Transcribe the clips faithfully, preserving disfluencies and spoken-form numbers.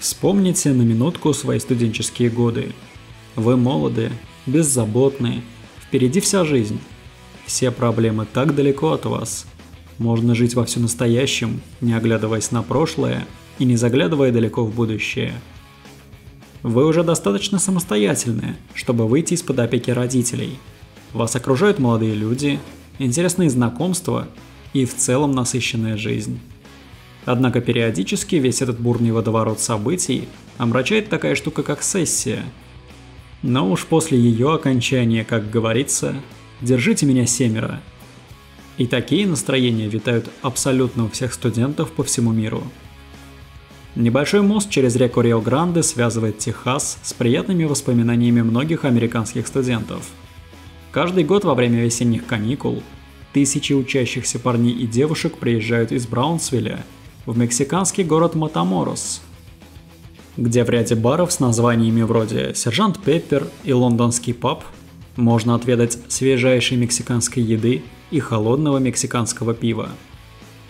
Вспомните на минутку свои студенческие годы. Вы молоды, беззаботны, впереди вся жизнь. Все проблемы так далеко от вас. Можно жить во всем настоящем, не оглядываясь на прошлое и не заглядывая далеко в будущее. Вы уже достаточно самостоятельны, чтобы выйти из-под опеки родителей. Вас окружают молодые люди, интересные знакомства и в целом насыщенная жизнь. Однако периодически весь этот бурный водоворот событий омрачает такая штука, как сессия. Но уж после ее окончания, как говорится, «держите меня семеро». И такие настроения витают абсолютно у всех студентов по всему миру. Небольшой мост через реку Рио Гранде связывает Техас с приятными воспоминаниями многих американских студентов. Каждый год во время весенних каникул тысячи учащихся парней и девушек приезжают из Браунсвилля в мексиканский город Матаморос, где в ряде баров с названиями вроде «Сержант Пеппер» и «Лондонский паб» можно отведать свежайшей мексиканской еды и холодного мексиканского пива.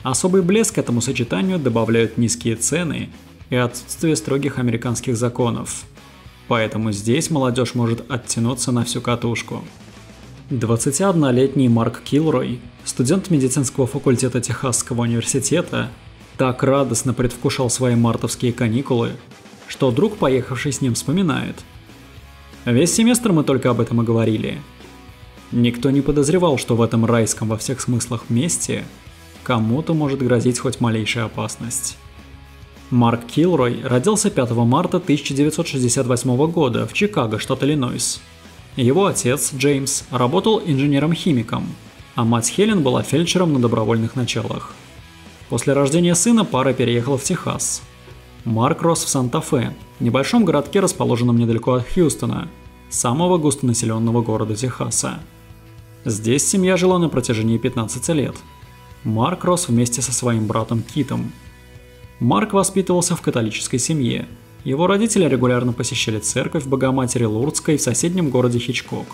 Особый блеск этому сочетанию добавляют низкие цены и отсутствие строгих американских законов, поэтому здесь молодежь может оттянуться на всю катушку. двадцатиоднолетний Марк Килрой, студент медицинского факультета Техасского университета, так радостно предвкушал свои мартовские каникулы, что друг, поехавший с ним, вспоминает: «Весь семестр мы только об этом и говорили». Никто не подозревал, что в этом райском во всех смыслах месте кому-то может грозить хоть малейшая опасность. Марк Килрой родился пятого марта тысяча девятьсот шестьдесят восьмого года в Чикаго, штат Иллинойс. Его отец, Джеймс, работал инженером-химиком, а мать Хелен была фельдшером на добровольных началах. После рождения сына пара переехала в Техас. Марк рос в Санта-Фе, небольшом городке, расположенном недалеко от Хьюстона, самого густонаселенного города Техаса. Здесь семья жила на протяжении пятнадцати лет. Марк рос вместе со своим братом Китом. Марк воспитывался в католической семье. Его родители регулярно посещали церковь Богоматери Лурдской в соседнем городе Хичкок.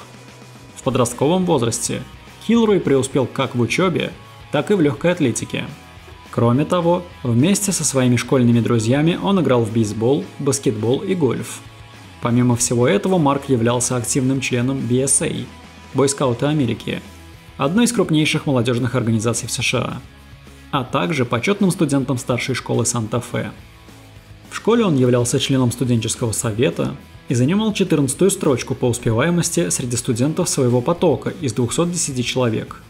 В подростковом возрасте Килрой преуспел как в учебе, так и в легкой атлетике. Кроме того, вместе со своими школьными друзьями он играл в бейсбол, баскетбол и гольф. Помимо всего этого, Марк являлся активным членом би эс эй – Бойскаута Америки, одной из крупнейших молодежных организаций в США, а также почетным студентом старшей школы Санта-Фе. В школе он являлся членом студенческого совета и занимал четырнадцатую строчку по успеваемости среди студентов своего потока из двухсот десяти человек.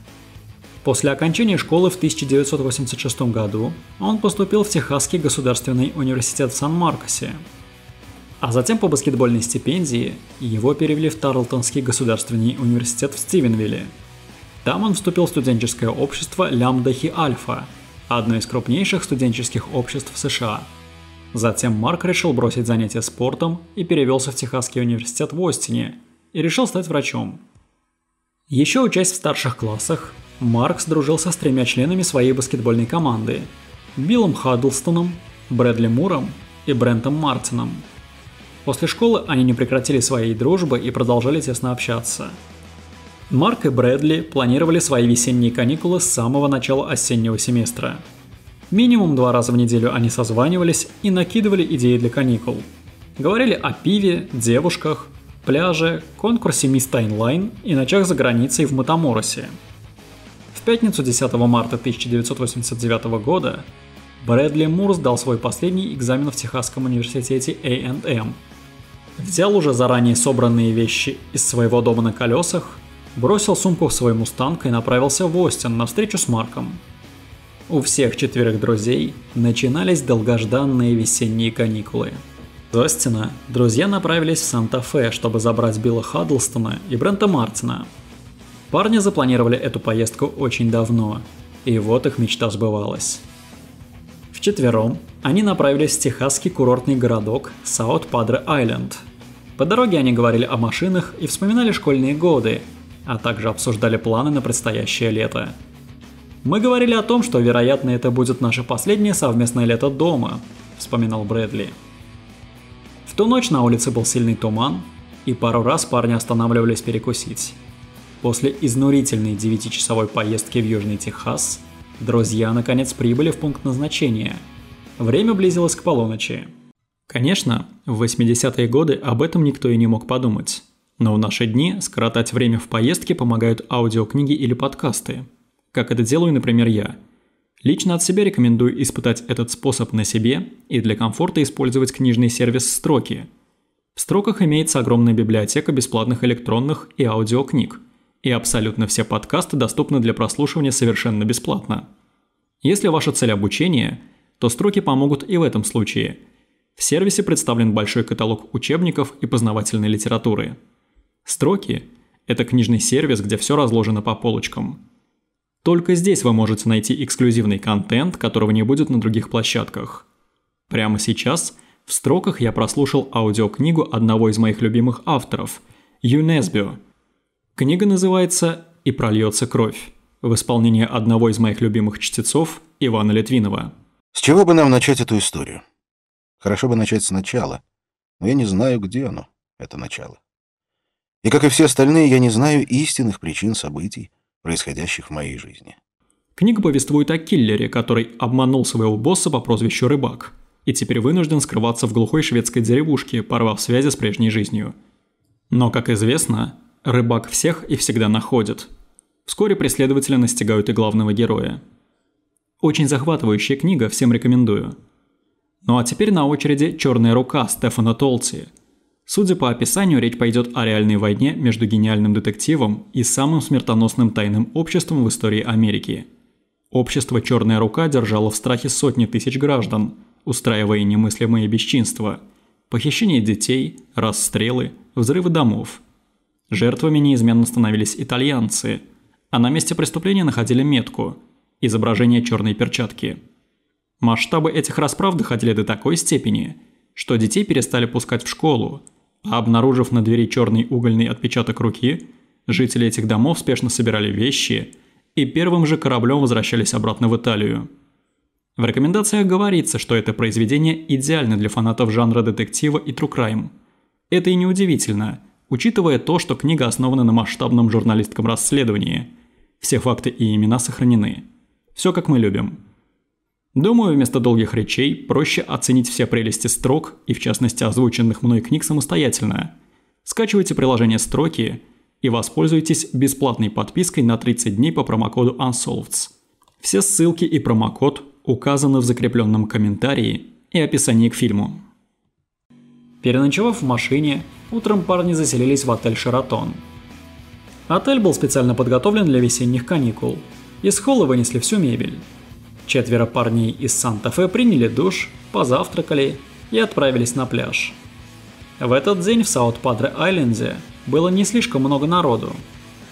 После окончания школы в тысяча девятьсот восемьдесят шестом году он поступил в Техасский государственный университет в Сан-Маркосе, а затем по баскетбольной стипендии его перевели в Тарлтонский государственный университет в Стивенвилле. Там он вступил в студенческое общество Лямбда Хи Альфа, одно из крупнейших студенческих обществ США. Затем Марк решил бросить занятия спортом и перевелся в Техасский университет в Остине и решил стать врачом. Еще учась в старших классах, Марк сдружился с тремя членами своей баскетбольной команды – Биллом Хадлстоном, Брэдли Муром и Брентом Мартином. После школы они не прекратили своей дружбы и продолжали тесно общаться. Марк и Брэдли планировали свои весенние каникулы с самого начала осеннего семестра. Минимум два раза в неделю они созванивались и накидывали идеи для каникул. Говорили о пиве, девушках, пляже, конкурсе Мисс Тайнлайн и ночах за границей в Матаморосе. В пятницу десятого марта тысяча девятьсот восемьдесят девятого года Брэдли Мур сдал свой последний экзамен в Техасском университете эй энд эм. Взял уже заранее собранные вещи из своего дома на колесах, бросил сумку в свой мустанг и направился в Остин на встречу с Марком. У всех четверых друзей начинались долгожданные весенние каникулы. Из Остина друзья направились в Санта-Фе, чтобы забрать Билла Хадлстона и Брента Мартина. Парни запланировали эту поездку очень давно, и вот их мечта сбывалась. Вчетвером они направились в техасский курортный городок South Padre Island. По дороге они говорили о машинах и вспоминали школьные годы, а также обсуждали планы на предстоящее лето. «Мы говорили о том, что, вероятно, это будет наше последнее совместное лето дома», — вспоминал Брэдли. В ту ночь на улице был сильный туман, и пару раз парни останавливались перекусить. После изнурительной девятичасовой поездки в Южный Техас друзья наконец прибыли в пункт назначения. Время близилось к полуночи. Конечно, в восьмидесятые годы об этом никто и не мог подумать. Но в наши дни скоротать время в поездке помогают аудиокниги или подкасты. Как это делаю, например, я. Лично от себя рекомендую испытать этот способ на себе и для комфорта использовать книжный сервис «Строки». В «Строках» имеется огромная библиотека бесплатных электронных и аудиокниг, и абсолютно все подкасты доступны для прослушивания совершенно бесплатно. Если ваша цель обучение, то «Строки» помогут и в этом случае. В сервисе представлен большой каталог учебников и познавательной литературы. «Строки» — это книжный сервис, где все разложено по полочкам. Только здесь вы можете найти эксклюзивный контент, которого не будет на других площадках. Прямо сейчас в «Строках» я прослушал аудиокнигу одного из моих любимых авторов — Юнесбио. Книга называется «И прольется кровь» в исполнении одного из моих любимых чтецов Ивана Литвинова. С чего бы нам начать эту историю? Хорошо бы начать сначала, но я не знаю, где оно, это начало. И, как и все остальные, я не знаю истинных причин событий, происходящих в моей жизни. Книга повествует о киллере, который обманул своего босса по прозвищу Рыбак и теперь вынужден скрываться в глухой шведской деревушке, порвав связи с прежней жизнью. Но, как известно, Рыбак всех и всегда находит. Вскоре преследователи настигают и главного героя. Очень захватывающая книга, всем рекомендую. Ну а теперь на очереди «Черная рука» Стефана Толти. Судя по описанию, речь пойдет о реальной войне между гениальным детективом и самым смертоносным тайным обществом в истории Америки. Общество «Черная рука» держало в страхе сотни тысяч граждан, устраивая немыслимые бесчинства, похищение детей, расстрелы, взрывы домов. Жертвами неизменно становились итальянцы, а на месте преступления находили метку – изображение черной перчатки. Масштабы этих расправ доходили до такой степени, что детей перестали пускать в школу, а обнаружив на двери черный угольный отпечаток руки, жители этих домов спешно собирали вещи и первым же кораблем возвращались обратно в Италию. В рекомендациях говорится, что это произведение идеально для фанатов жанра детектива и true crime. Это и неудивительно, учитывая то, что книга основана на масштабном журналистском расследовании. Все факты и имена сохранены. Все как мы любим. Думаю, вместо долгих речей проще оценить все прелести «Строк» и в частности озвученных мной книг самостоятельно. Скачивайте приложение «Строки» и воспользуйтесь бесплатной подпиской на тридцать дней по промокоду Unsolveds. Все ссылки и промокод указаны в закрепленном комментарии и описании к фильму. Переночевав в машине, утром парни заселились в отель «Шератон». Отель был специально подготовлен для весенних каникул. Из холла вынесли всю мебель. Четверо парней из Санта-Фе приняли душ, позавтракали и отправились на пляж. В этот день в South Padre Island было не слишком много народу,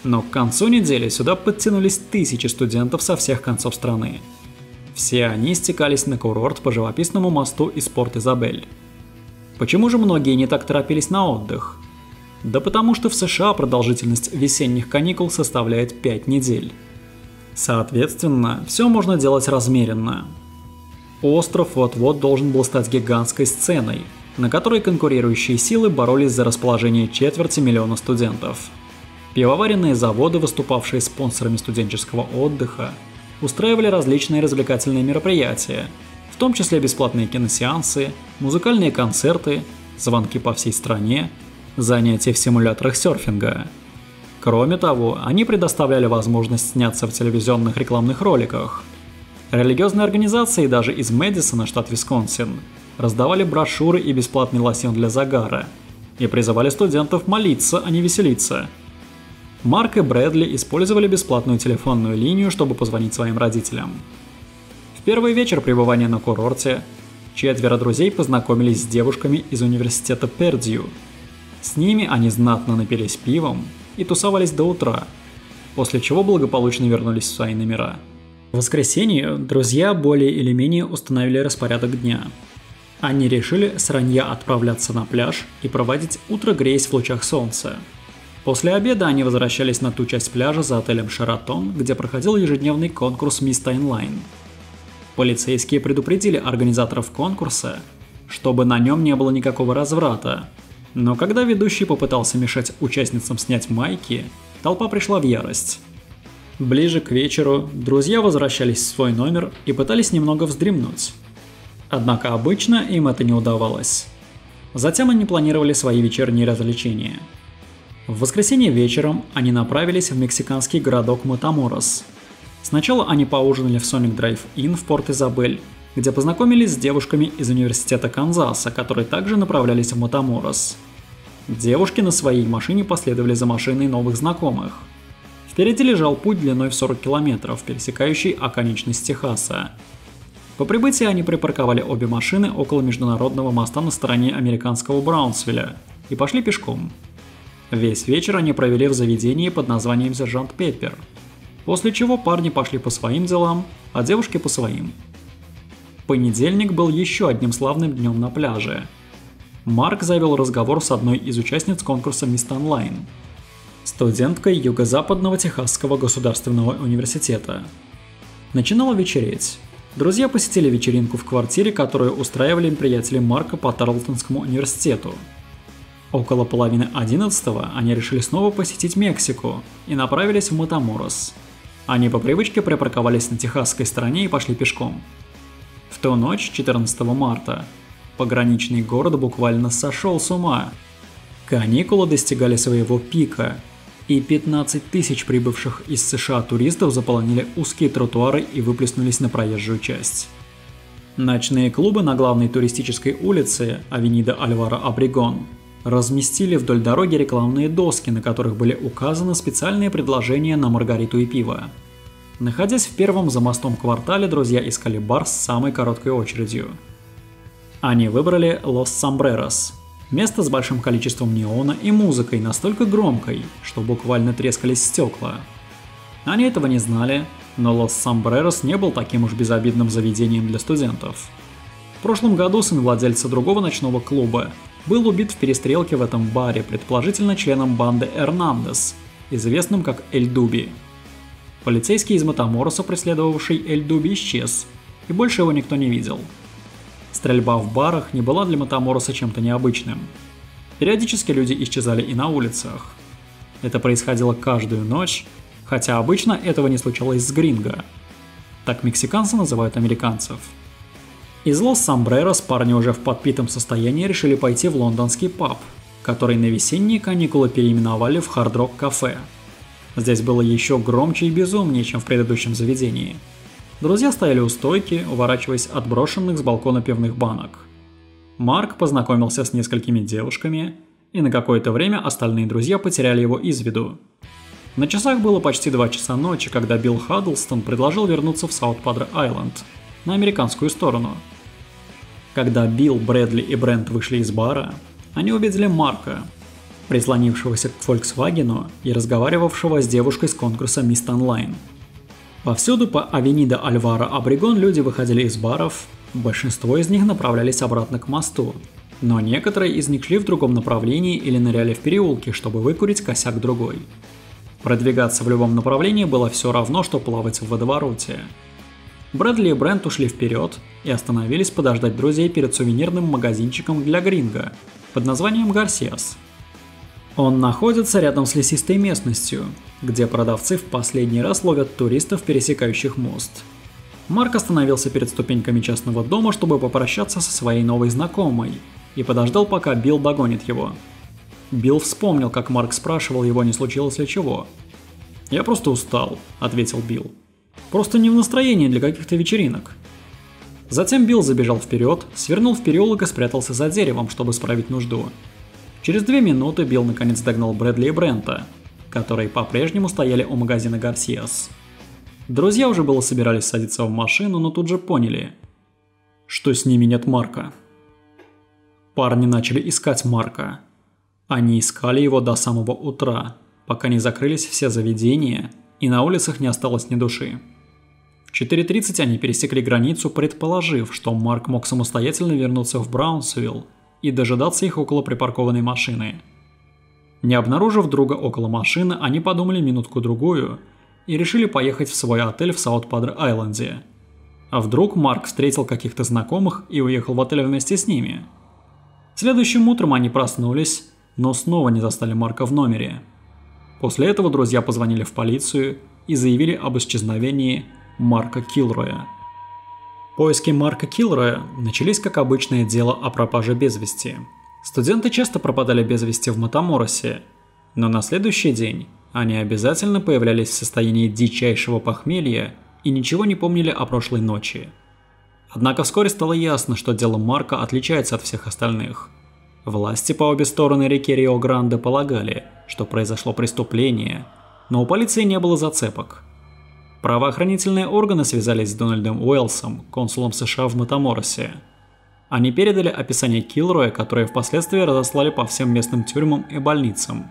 но к концу недели сюда подтянулись тысячи студентов со всех концов страны. Все они стекались на курорт по живописному мосту из Порт Изабель. Почему же многие не так торопились на отдых? Да потому что в США продолжительность весенних каникул составляет пять недель. Соответственно, все можно делать размеренно. Остров вот-вот должен был стать гигантской сценой, на которой конкурирующие силы боролись за расположение четверти миллиона студентов. Пивоваренные заводы, выступавшие спонсорами студенческого отдыха, устраивали различные развлекательные мероприятия, в том числе бесплатные киносеансы, музыкальные концерты, звонки по всей стране, занятия в симуляторах серфинга. Кроме того, они предоставляли возможность сняться в телевизионных рекламных роликах. Религиозные организации даже из Мэдисона, штат Висконсин, раздавали брошюры и бесплатный лосьон для загара и призывали студентов молиться, а не веселиться. Марк и Брэдли использовали бесплатную телефонную линию, чтобы позвонить своим родителям. В первый вечер пребывания на курорте четверо друзей познакомились с девушками из университета Пердью. С ними они знатно напились пивом и тусовались до утра, после чего благополучно вернулись в свои номера. В воскресенье друзья более или менее установили распорядок дня. Они решили с ранья отправляться на пляж и проводить утро, греясь в лучах солнца. После обеда они возвращались на ту часть пляжа за отелем «Шератон», где проходил ежедневный конкурс «Мисс Тайнлайн». Полицейские предупредили организаторов конкурса, чтобы на нем не было никакого разврата. Но когда ведущий попытался мешать участницам снять майки, толпа пришла в ярость. Ближе к вечеру друзья возвращались в свой номер и пытались немного вздремнуть. Однако обычно им это не удавалось. Затем они планировали свои вечерние развлечения. В воскресенье вечером они направились в мексиканский городок Матаморос. Сначала они поужинали в Sonic Drive-In в Порт Изабель, где познакомились с девушками из университета Канзаса, которые также направлялись в Матаморос. Девушки на своей машине последовали за машиной новых знакомых. Впереди лежал путь длиной в сорок километров, пересекающий оконечность Техаса. По прибытии они припарковали обе машины около международного моста на стороне американского Браунсвилля и пошли пешком. Весь вечер они провели в заведении под названием «Сержант Пеппер», после чего парни пошли по своим делам, а девушки по своим. Понедельник был еще одним славным днем на пляже. Марк завел разговор с одной из участниц конкурса «Мисс Онлайн», студенткой Юго-Западного Техасского государственного университета. Начинало вечереть. Друзья посетили вечеринку в квартире, которую устраивали им приятели Марка по Тарлтонскому университету. Около половины одиннадцатого они решили снова посетить Мексику и направились в Матаморос. Они по привычке припарковались на техасской стороне и пошли пешком. В ту ночь, четырнадцатого марта, пограничный город буквально сошел с ума. Каникулы достигали своего пика, и пятнадцать тысяч прибывших из США туристов заполонили узкие тротуары и выплеснулись на проезжую часть. Ночные клубы на главной туристической улице, Авенида Альваро Обрегон, разместили вдоль дороги рекламные доски, на которых были указаны специальные предложения на маргариту и пиво. Находясь в первом за мостом квартале, друзья искали бар с самой короткой очередью. Они выбрали Лос Сомбрерос. Место с большим количеством неона и музыкой, настолько громкой, что буквально трескались стекла. Они этого не знали, но Лос Сомбрерос не был таким уж безобидным заведением для студентов. В прошлом году сын владельца другого ночного клуба был убит в перестрелке в этом баре, предположительно членом банды Эрнандес, известным как Эль Дуби. Полицейский из Матамороса, преследовавший Эль Дуби, исчез, и больше его никто не видел. Стрельба в барах не была для Матамороса чем-то необычным. Периодически люди исчезали и на улицах. Это происходило каждую ночь, хотя обычно этого не случалось с гринго. Так мексиканцы называют американцев. Из Лос-Сомбрерос парни уже в подпитом состоянии решили пойти в лондонский паб, который на весенние каникулы переименовали в хард-рок-кафе. Здесь было еще громче и безумнее, чем в предыдущем заведении. Друзья стояли у стойки, уворачиваясь от брошенных с балкона пивных банок. Марк познакомился с несколькими девушками, и на какое-то время остальные друзья потеряли его из виду. На часах было почти два часа ночи, когда Билл Hadleston предложил вернуться в South Padre Island, на американскую сторону. Когда Билл, Брэдли и Брент вышли из бара, они увидели Марка, прислонившегося к Volkswagen и разговаривавшего с девушкой с конкурса «Мисс Онлайн». Повсюду по Авенида Альваро Обрегон люди выходили из баров, большинство из них направлялись обратно к мосту, но некоторые из них шли в другом направлении или ныряли в переулки, чтобы выкурить косяк другой. Продвигаться в любом направлении было все равно, что плавать в водовороте. Брэдли и Брент ушли вперед и остановились подождать друзей перед сувенирным магазинчиком для гринго под названием «Гарсиас». Он находится рядом с лесистой местностью, где продавцы в последний раз ловят туристов, пересекающих мост. Марк остановился перед ступеньками частного дома, чтобы попрощаться со своей новой знакомой, и подождал, пока Билл догонит его. Билл вспомнил, как Марк спрашивал его, не случилось ли чего. «Я просто устал», — ответил Билл. «Просто не в настроении для каких-то вечеринок». Затем Билл забежал вперед, свернул в переулок и спрятался за деревом, чтобы справить нужду. Через две минуты Билл наконец догнал Брэдли и Брента, которые по-прежнему стояли у магазина «Гарсиас». Друзья уже было собирались садиться в машину, но тут же поняли, что с ними нет Марка. Парни начали искать Марка. Они искали его до самого утра, пока не закрылись все заведения и на улицах не осталось ни души. В четыре тридцать они пересекли границу, предположив, что Марк мог самостоятельно вернуться в Браунсвилл и дожидаться их около припаркованной машины. Не обнаружив друга около машины, они подумали минутку-другую и решили поехать в свой отель в Саут-Падре-Айленде. А вдруг Марк встретил каких-то знакомых и уехал в отель вместе с ними? Следующим утром они проснулись, но снова не застали Марка в номере. После этого друзья позвонили в полицию и заявили об исчезновении Марка Килроя. Поиски Марка Килроя начались как обычное дело о пропаже без вести. Студенты часто пропадали без вести в Матаморосе, но на следующий день они обязательно появлялись в состоянии дичайшего похмелья и ничего не помнили о прошлой ночи. Однако вскоре стало ясно, что дело Марка отличается от всех остальных. Власти по обе стороны реки Рио Гранде полагали, что произошло преступление, но у полиции не было зацепок. Правоохранительные органы связались с Дональдом Уэллсом, консулом США в Матаморосе. Они передали описание Килроя, которое впоследствии разослали по всем местным тюрьмам и больницам.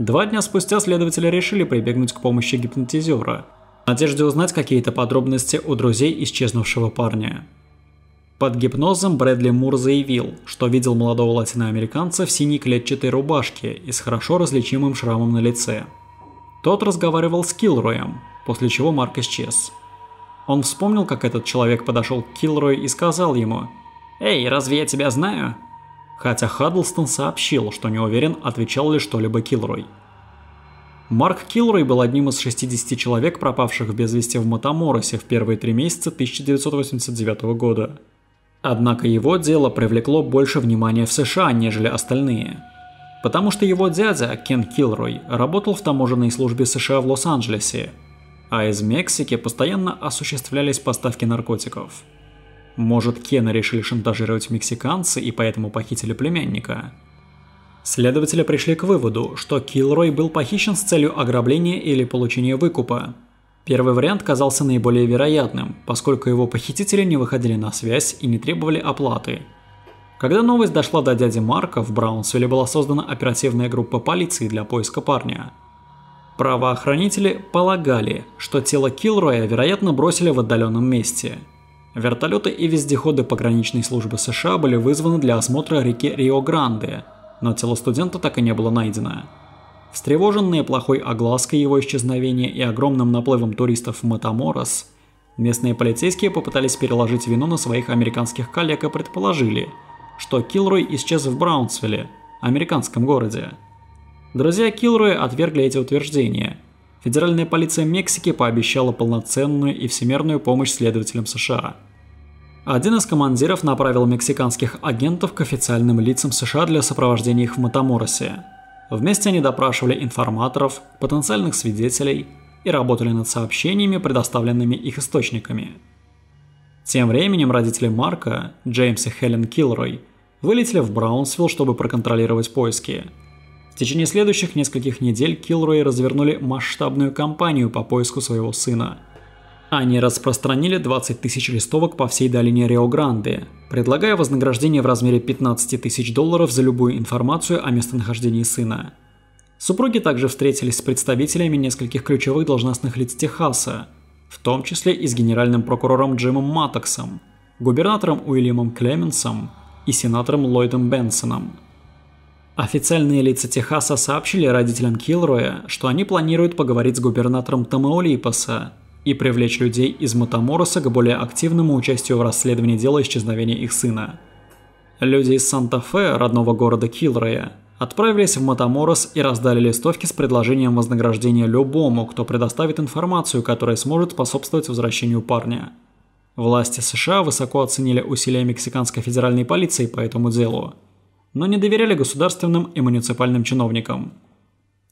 Два дня спустя следователи решили прибегнуть к помощи гипнотизера, в надежде узнать какие-то подробности у друзей исчезнувшего парня. Под гипнозом Брэдли Мур заявил, что видел молодого латиноамериканца в синей клетчатой рубашке и с хорошо различимым шрамом на лице. Тот разговаривал с Килроем, после чего Марк исчез. Он вспомнил, как этот человек подошел к Килрою и сказал ему: «Эй, разве я тебя знаю?», хотя Хадлстон сообщил, что не уверен, отвечал ли что-либо Килрой. Марк Килрой был одним из шестидесяти человек, пропавших без вести в Матаморосе в первые три месяца тысяча девятьсот восемьдесят девятого года. Однако его дело привлекло больше внимания в США, нежели остальные, потому что его дядя, Кен Килрой, работал в таможенной службе США в Лос-Анджелесе, а из Мексики постоянно осуществлялись поставки наркотиков. Может, Кена решили шантажировать мексиканцы и поэтому похитили племянника? Следователи пришли к выводу, что Килрой был похищен с целью ограбления или получения выкупа. Первый вариант казался наиболее вероятным, поскольку его похитители не выходили на связь и не требовали оплаты. Когда новость дошла до дяди Марка, в Браунсвилле была создана оперативная группа полиции для поиска парня. Правоохранители полагали, что тело Килроя, вероятно, бросили в отдаленном месте. Вертолеты и вездеходы пограничной службы США были вызваны для осмотра реки Рио Гранде, но тело студента так и не было найдено. Встревоженные плохой оглаской его исчезновения и огромным наплывом туристов в Матаморос, местные полицейские попытались переложить вину на своих американских коллег и предположили, что Килрой исчез в Браунсвилле, американском городе. Друзья Килроя отвергли эти утверждения. Федеральная полиция Мексики пообещала полноценную и всемирную помощь следователям США. Один из командиров направил мексиканских агентов к официальным лицам США для сопровождения их в Матаморосе. Вместе они допрашивали информаторов, потенциальных свидетелей и работали над сообщениями, предоставленными их источниками. Тем временем родители Марка, Джеймс и Хелен Килрой, вылетели в Браунсвилл, чтобы проконтролировать поиски. В течение следующих нескольких недель Килрой развернули масштабную кампанию по поиску своего сына. Они распространили двадцать тысяч листовок по всей долине Рио-Гранде, предлагая вознаграждение в размере пятнадцати тысяч долларов за любую информацию о местонахождении сына. Супруги также встретились с представителями нескольких ключевых должностных лиц Техаса, в том числе и с генеральным прокурором Джимом Маттоксом, губернатором Уильямом Клеменсом и сенатором Ллойдом Бенсоном. Официальные лица Техаса сообщили родителям Килроя, что они планируют поговорить с губернатором Тамаулипаса и привлечь людей из Матамороса к более активному участию в расследовании дела исчезновения их сына. Люди из Санта-Фе, родного города Килроя, отправились в Матаморос и раздали листовки с предложением вознаграждения любому, кто предоставит информацию, которая сможет способствовать возвращению парня. Власти США высоко оценили усилия мексиканской федеральной полиции по этому делу, но не доверяли государственным и муниципальным чиновникам.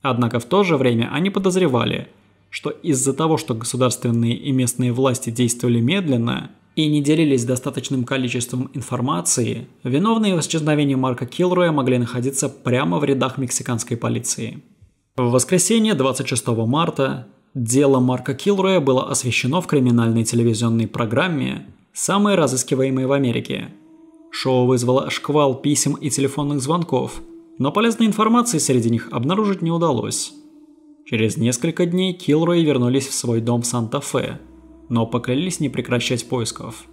Однако в то же время они подозревали, что из-за того, что государственные и местные власти действовали медленно и не делились достаточным количеством информации, виновные в исчезновении Марка Килроя могли находиться прямо в рядах мексиканской полиции. В воскресенье двадцать шестого марта дело Марка Килроя было освещено в криминальной телевизионной программе «Самые разыскиваемые в Америке». Шоу вызвало шквал писем и телефонных звонков, но полезной информации среди них обнаружить не удалось. Через несколько дней Килрои вернулись в свой дом в Санта-Фе, но поклялись не прекращать поисков.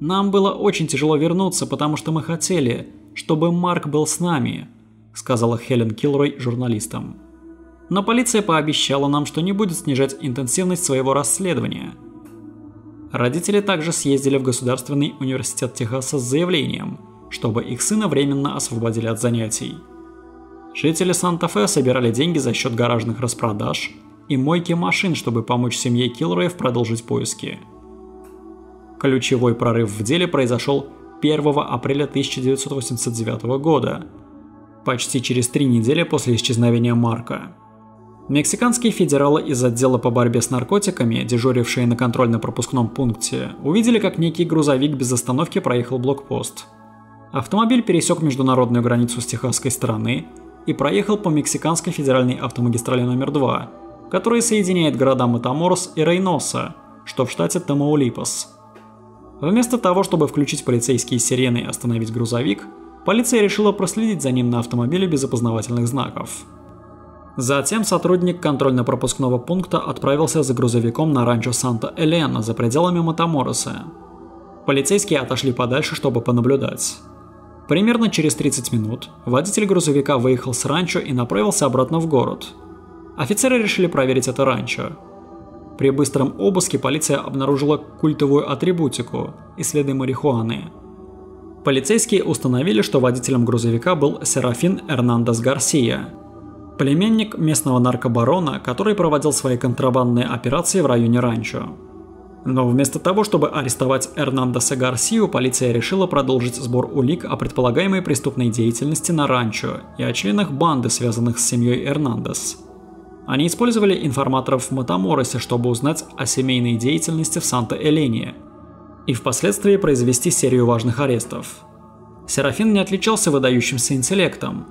«Нам было очень тяжело вернуться, потому что мы хотели, чтобы Марк был с нами», — сказала Хелен Килрой журналистам. «Но полиция пообещала нам, что не будет снижать интенсивность своего расследования». Родители также съездили в Государственный университет Техаса с заявлением, чтобы их сына временно освободили от занятий. Жители Санта-Фе собирали деньги за счет гаражных распродаж и мойки машин, чтобы помочь семье Килроев продолжить поиски. Ключевой прорыв в деле произошел первого апреля тысяча девятьсот восемьдесят девятого года, почти через три недели после исчезновения Марка. Мексиканские федералы из отдела по борьбе с наркотиками, дежурившие на контрольно-пропускном пункте, увидели, как некий грузовик без остановки проехал блокпост. Автомобиль пересек международную границу с техасской стороны и проехал по мексиканской федеральной автомагистрали номер два, которая соединяет города Матаморос и Рейноса, что в штате Тамаулипас. Вместо того, чтобы включить полицейские сирены и остановить грузовик, полиция решила проследить за ним на автомобиле без опознавательных знаков. Затем сотрудник контрольно-пропускного пункта отправился за грузовиком на ранчо Санта-Элена за пределами Матамороса. Полицейские отошли подальше, чтобы понаблюдать. Примерно через тридцать минут водитель грузовика выехал с ранчо и направился обратно в город. Офицеры решили проверить это ранчо. При быстром обыске полиция обнаружила культовую атрибутику и следы марихуаны. Полицейские установили, что водителем грузовика был Серафин Эрнандес Гарсия, племянник местного наркобарона, который проводил свои контрабандные операции в районе ранчо. Но вместо того, чтобы арестовать Эрнандеса Гарсию, полиция решила продолжить сбор улик о предполагаемой преступной деятельности на ранчо и о членах банды, связанных с семьей Эрнандес. Они использовали информаторов в Матаморосе, чтобы узнать о семейной деятельности в Санта-Элене и впоследствии произвести серию важных арестов. Серафин не отличался выдающимся интеллектом.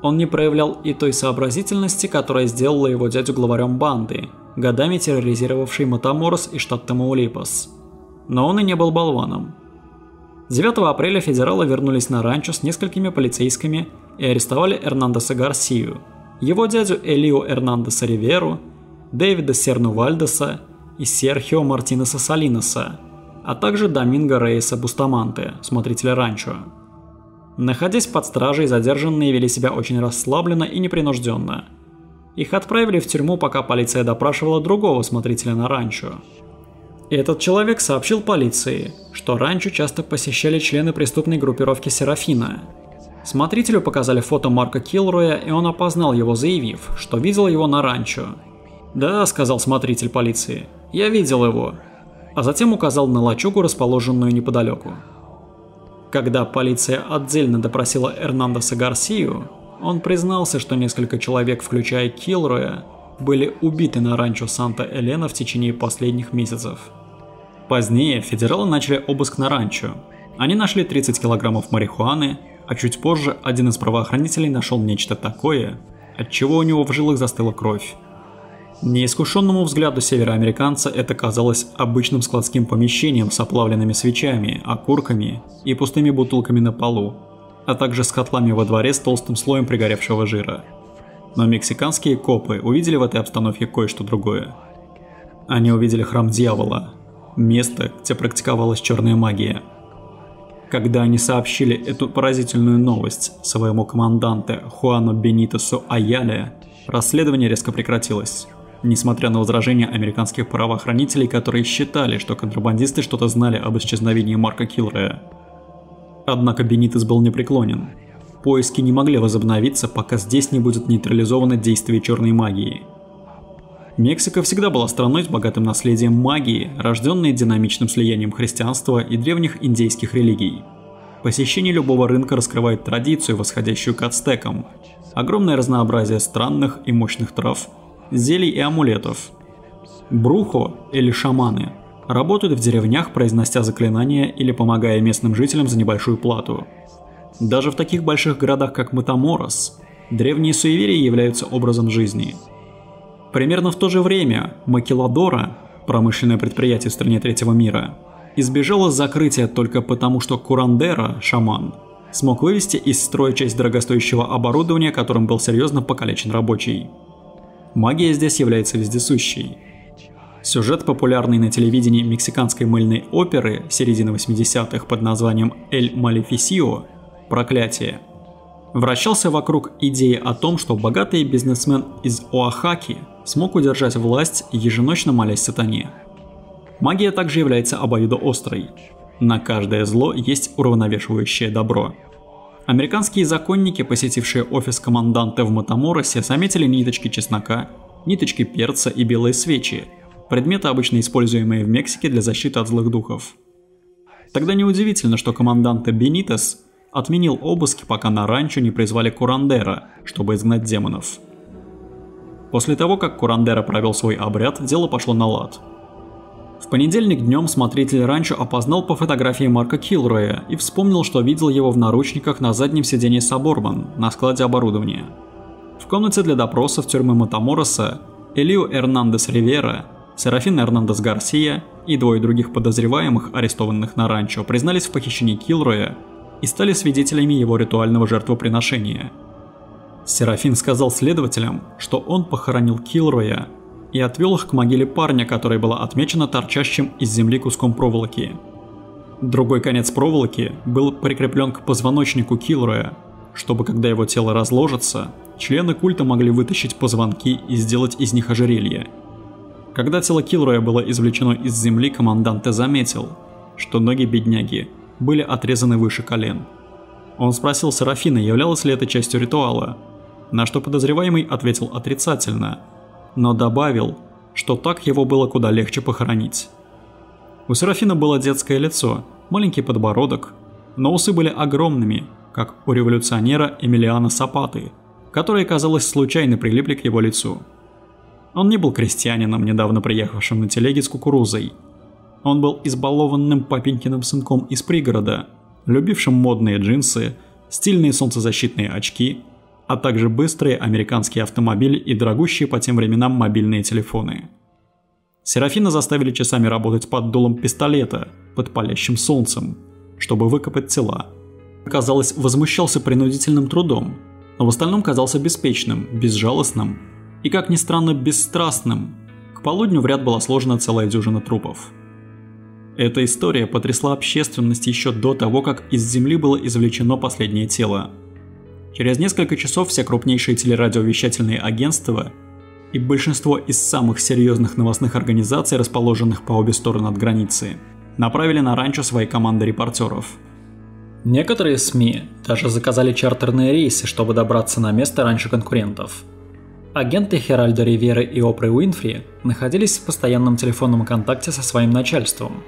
Он не проявлял и той сообразительности, которая сделала его дядю главарем банды, годами терроризировавшей Матаморос и штат Тамаулипас. Но он и не был болваном. девятого апреля федералы вернулись на ранчо с несколькими полицейскими и арестовали Эрнандеса Гарсию, его дядю Элио Эрнандеса Риверу, Дэвида Серну Вальдеса и Серхио Мартинеса Салинеса, а также Доминго Рейса Бустаманте, смотрителя ранчо. Находясь под стражей, задержанные вели себя очень расслабленно и непринужденно. Их отправили в тюрьму, пока полиция допрашивала другого смотрителя на ранчо. Этот человек сообщил полиции, что ранчо часто посещали члены преступной группировки Серафина. Смотрителю показали фото Марка Килроя, и он опознал его, заявив, что видел его на ранчо. «Да», — сказал смотритель полиции, — «я видел его», а затем указал на лачугу, расположенную неподалеку. Когда полиция отдельно допросила Эрнандеса Гарсию, он признался, что несколько человек, включая Килроя, были убиты на ранчо Санта-Элена в течение последних месяцев. Позднее федералы начали обыск на ранчо. Они нашли тридцать килограммов марихуаны, а чуть позже один из правоохранителей нашел нечто такое, от чего у него в жилах застыла кровь. Неискушенному взгляду североамериканца это казалось обычным складским помещением с оплавленными свечами, окурками и пустыми бутылками на полу, а также с котлами во дворе с толстым слоем пригоревшего жира. Но мексиканские копы увидели в этой обстановке кое-что другое. Они увидели храм дьявола, место, где практиковалась черная магия. Когда они сообщили эту поразительную новость своему команданте Хуану Бенитесу Аяле, расследование резко прекратилось. Несмотря на возражения американских правоохранителей, которые считали, что контрабандисты что-то знали об исчезновении Марка Килроя. Однако Бенитес был непреклонен. Поиски не могли возобновиться, пока здесь не будет нейтрализовано действие черной магии. Мексика всегда была страной с богатым наследием магии, рожденной динамичным слиянием христианства и древних индейских религий. Посещение любого рынка раскрывает традицию, восходящую к ацтекам, огромное разнообразие странных и мощных трав, зелий и амулетов. Брухо, или шаманы, работают в деревнях, произнося заклинания или помогая местным жителям за небольшую плату. Даже в таких больших городах, как Матаморос, древние суеверия являются образом жизни. Примерно в то же время Макиладора, промышленное предприятие в стране третьего мира, избежало закрытия только потому, что Курандера, шаман, смог вывести из строя часть дорогостоящего оборудования, которым был серьезно покалечен рабочий. Магия здесь является вездесущей. Сюжет популярный на телевидении мексиканской мыльной оперы середины восьмидесятых под названием «Эль Малефисио» – «Проклятие» вращался вокруг идеи о том, что богатый бизнесмен из Оахаки смог удержать власть, еженочно молясь сатане. Магия также является обоюдоострой. На каждое зло есть уравновешивающее добро. Американские законники, посетившие офис команданта в Матаморосе, заметили ниточки чеснока, ниточки перца и белые свечи, предметы, обычно используемые в Мексике для защиты от злых духов. Тогда неудивительно, что команданте Бенитес отменил обыски, пока на ранчо не призвали Курандера, чтобы изгнать демонов. После того, как Курандера провел свой обряд, дело пошло на лад. В понедельник днем смотритель ранчо опознал по фотографии Марка Килроя и вспомнил, что видел его в наручниках на заднем сидении Саборбан на складе оборудования. В комнате для допросов тюрьмы Матамороса Элио Эрнандес Ривера, Серафин Эрнандес Гарсия и двое других подозреваемых, арестованных на ранчо, признались в похищении Килроя и стали свидетелями его ритуального жертвоприношения. Серафин сказал следователям, что он похоронил Килроя и отвел их к могиле парня, которая была отмечена торчащим из земли куском проволоки. Другой конец проволоки был прикреплен к позвоночнику Килроя, чтобы, когда его тело разложится, члены культа могли вытащить позвонки и сделать из них ожерелье. Когда тело Килроя было извлечено из земли, команданте заметил, что ноги бедняги были отрезаны выше колен. Он спросил Серафина, являлось ли это частью ритуала, на что подозреваемый ответил отрицательно, но добавил, что так его было куда легче похоронить. У Серафина было детское лицо, маленький подбородок, но усы были огромными, как у революционера Эмилиана Сапаты, которые, казалось, случайно прилипли к его лицу. Он не был крестьянином, недавно приехавшим на телеге с кукурузой. Он был избалованным папенькиным сынком из пригорода, любившим модные джинсы, стильные солнцезащитные очки, а также быстрые американские автомобили и дорогущие по тем временам мобильные телефоны. Серафина заставили часами работать под дулом пистолета, под палящим солнцем, чтобы выкопать тела. Казалось, возмущался принудительным трудом, но в остальном казался беспечным, безжалостным и, как ни странно, бесстрастным. К полудню в ряд была сложена целая дюжина трупов. Эта история потрясла общественность еще до того, как из земли было извлечено последнее тело. Через несколько часов все крупнейшие телерадиовещательные агентства и большинство из самых серьезных новостных организаций, расположенных по обе стороны от границы, направили на ранчо свои команды репортеров. Некоторые СМИ даже заказали чартерные рейсы, чтобы добраться на место раньше конкурентов. Агенты Херальда Ривера и Опры Уинфри находились в постоянном телефонном контакте со своим начальством.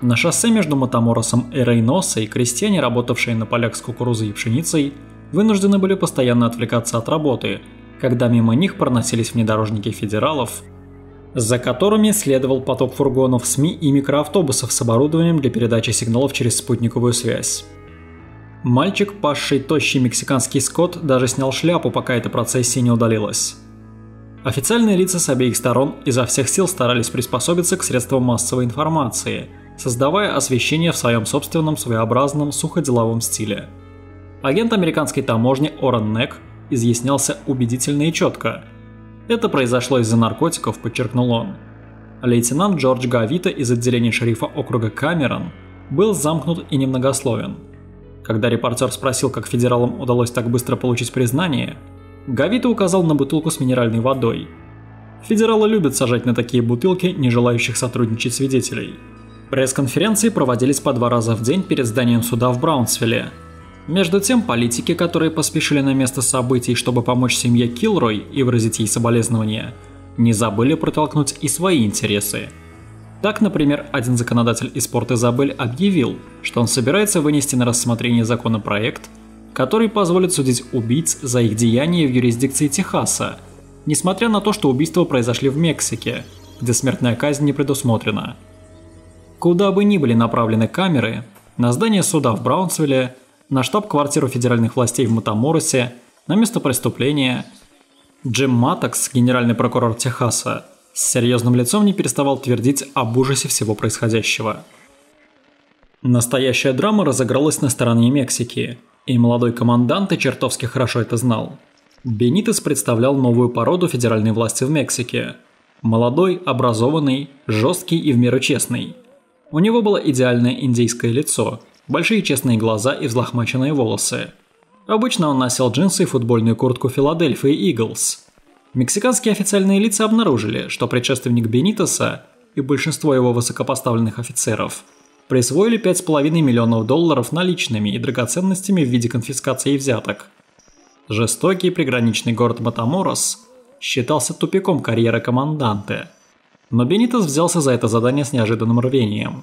На шоссе между Матаморосом и Рейносой крестьяне, работавшие на полях с кукурузой и пшеницей, вынуждены были постоянно отвлекаться от работы, когда мимо них проносились внедорожники федералов, за которыми следовал поток фургонов СМИ и микроавтобусов с оборудованием для передачи сигналов через спутниковую связь. Мальчик, пасший тощий мексиканский скот, даже снял шляпу, пока эта процессия не удалилась. Официальные лица с обеих сторон изо всех сил старались приспособиться к средствам массовой информации, создавая освещение в своем собственном своеобразном сухо-деловом стиле. Агент американской таможни Орен Нек изъяснялся убедительно и четко. «Это произошло из-за наркотиков», — подчеркнул он. Лейтенант Джордж Гавита из отделения шерифа округа Камерон был замкнут и немногословен. Когда репортер спросил, как федералам удалось так быстро получить признание, Гавита указал на бутылку с минеральной водой. Федералы любят сажать на такие бутылки не желающих сотрудничать свидетелей. Пресс-конференции проводились по два раза в день перед зданием суда в Браунсвилле. Между тем, политики, которые поспешили на место событий, чтобы помочь семье Килрой и выразить ей соболезнования, не забыли протолкнуть и свои интересы. Так, например, один законодатель из Порт-Изабель объявил, что он собирается вынести на рассмотрение законопроект, который позволит судить убийц за их деяния в юрисдикции Техаса, несмотря на то, что убийства произошли в Мексике, где смертная казнь не предусмотрена. Куда бы ни были направлены камеры, на здание суда в Браунсвилле, на штаб-квартиру федеральных властей в Матаморосе, на место преступления, Джим Матокс, генеральный прокурор Техаса, с серьезным лицом не переставал твердить об ужасе всего происходящего. Настоящая драма разыгралась на стороне Мексики, и молодой командант чертовски хорошо это знал. Бенитес представлял новую породу федеральной власти в Мексике. Молодой, образованный, жесткий и в меру честный. У него было идеальное индейское лицо, большие честные глаза и взлохмаченные волосы. Обычно он носил джинсы и футбольную куртку Филадельфии Иглс. Мексиканские официальные лица обнаружили, что предшественник Бенитеса и большинство его высокопоставленных офицеров присвоили пять с половиной миллионов долларов наличными и драгоценностями в виде конфискации и взяток. Жестокий приграничный город Матаморос считался тупиком карьеры команданте, но Бенитес взялся за это задание с неожиданным рвением.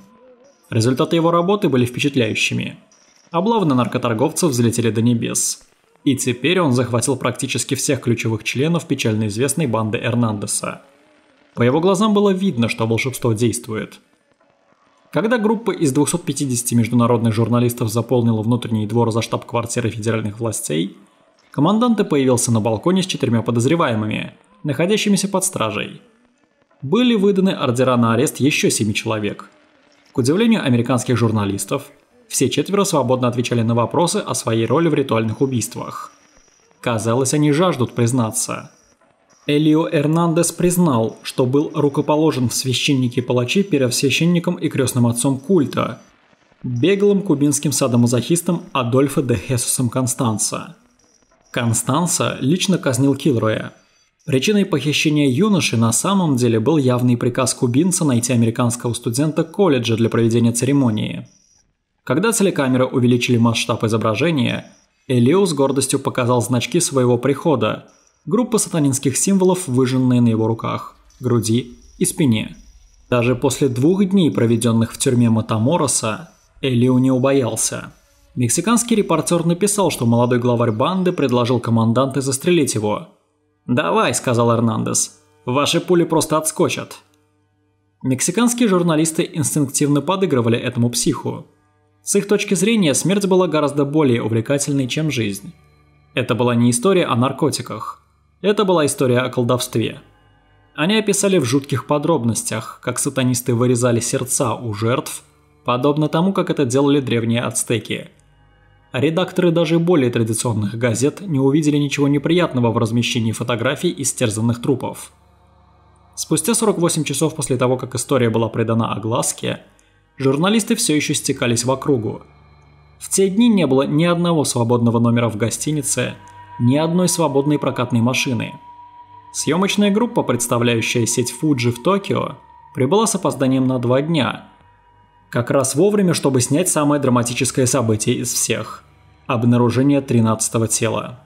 Результаты его работы были впечатляющими. Облавы на наркоторговцев взлетели до небес. И теперь он захватил практически всех ключевых членов печально известной банды Эрнандеса. По его глазам было видно, что волшебство действует. Когда группа из двухсот пятидесяти международных журналистов заполнила внутренний двор за штаб-квартирой федеральных властей, команданте появился на балконе с четырьмя подозреваемыми, находящимися под стражей. Были выданы ордера на арест еще семи человек. К удивлению американских журналистов, все четверо свободно отвечали на вопросы о своей роли в ритуальных убийствах. Казалось, они жаждут признаться. Элио Эрнандес признал, что был рукоположен в священники-палачи первосвященником и крестным отцом культа, беглым кубинским садомазохистом Адольфо де Хесусом Констанца. Констанца лично казнил Килроя. Причиной похищения юноши на самом деле был явный приказ кубинца найти американского студента колледжа для проведения церемонии. Когда телекамеры увеличили масштаб изображения, Элио с гордостью показал значки своего прихода, группа сатанинских символов, выжженные на его руках, груди и спине. Даже после двух дней, проведенных в тюрьме Матамороса, Элио не убоялся. Мексиканский репортер написал, что молодой главарь банды предложил команданту застрелить его. «Давай», — сказал Эрнандес, — «ваши пули просто отскочат». Мексиканские журналисты инстинктивно подыгрывали этому психу. С их точки зрения смерть была гораздо более увлекательной, чем жизнь. Это была не история о наркотиках. Это была история о колдовстве. Они описали в жутких подробностях, как сатанисты вырезали сердца у жертв, подобно тому, как это делали древние ацтеки. Редакторы даже более традиционных газет не увидели ничего неприятного в размещении фотографий истерзанных трупов. Спустя сорок восемь часов после того, как история была предана огласке, журналисты все еще стекались в округу. В те дни не было ни одного свободного номера в гостинице, ни одной свободной прокатной машины. Съемочная группа, представляющая сеть Fuji в Токио, прибыла с опозданием на два дня, как раз вовремя, чтобы снять самое драматическое событие из всех – обнаружение тринадцатого тела.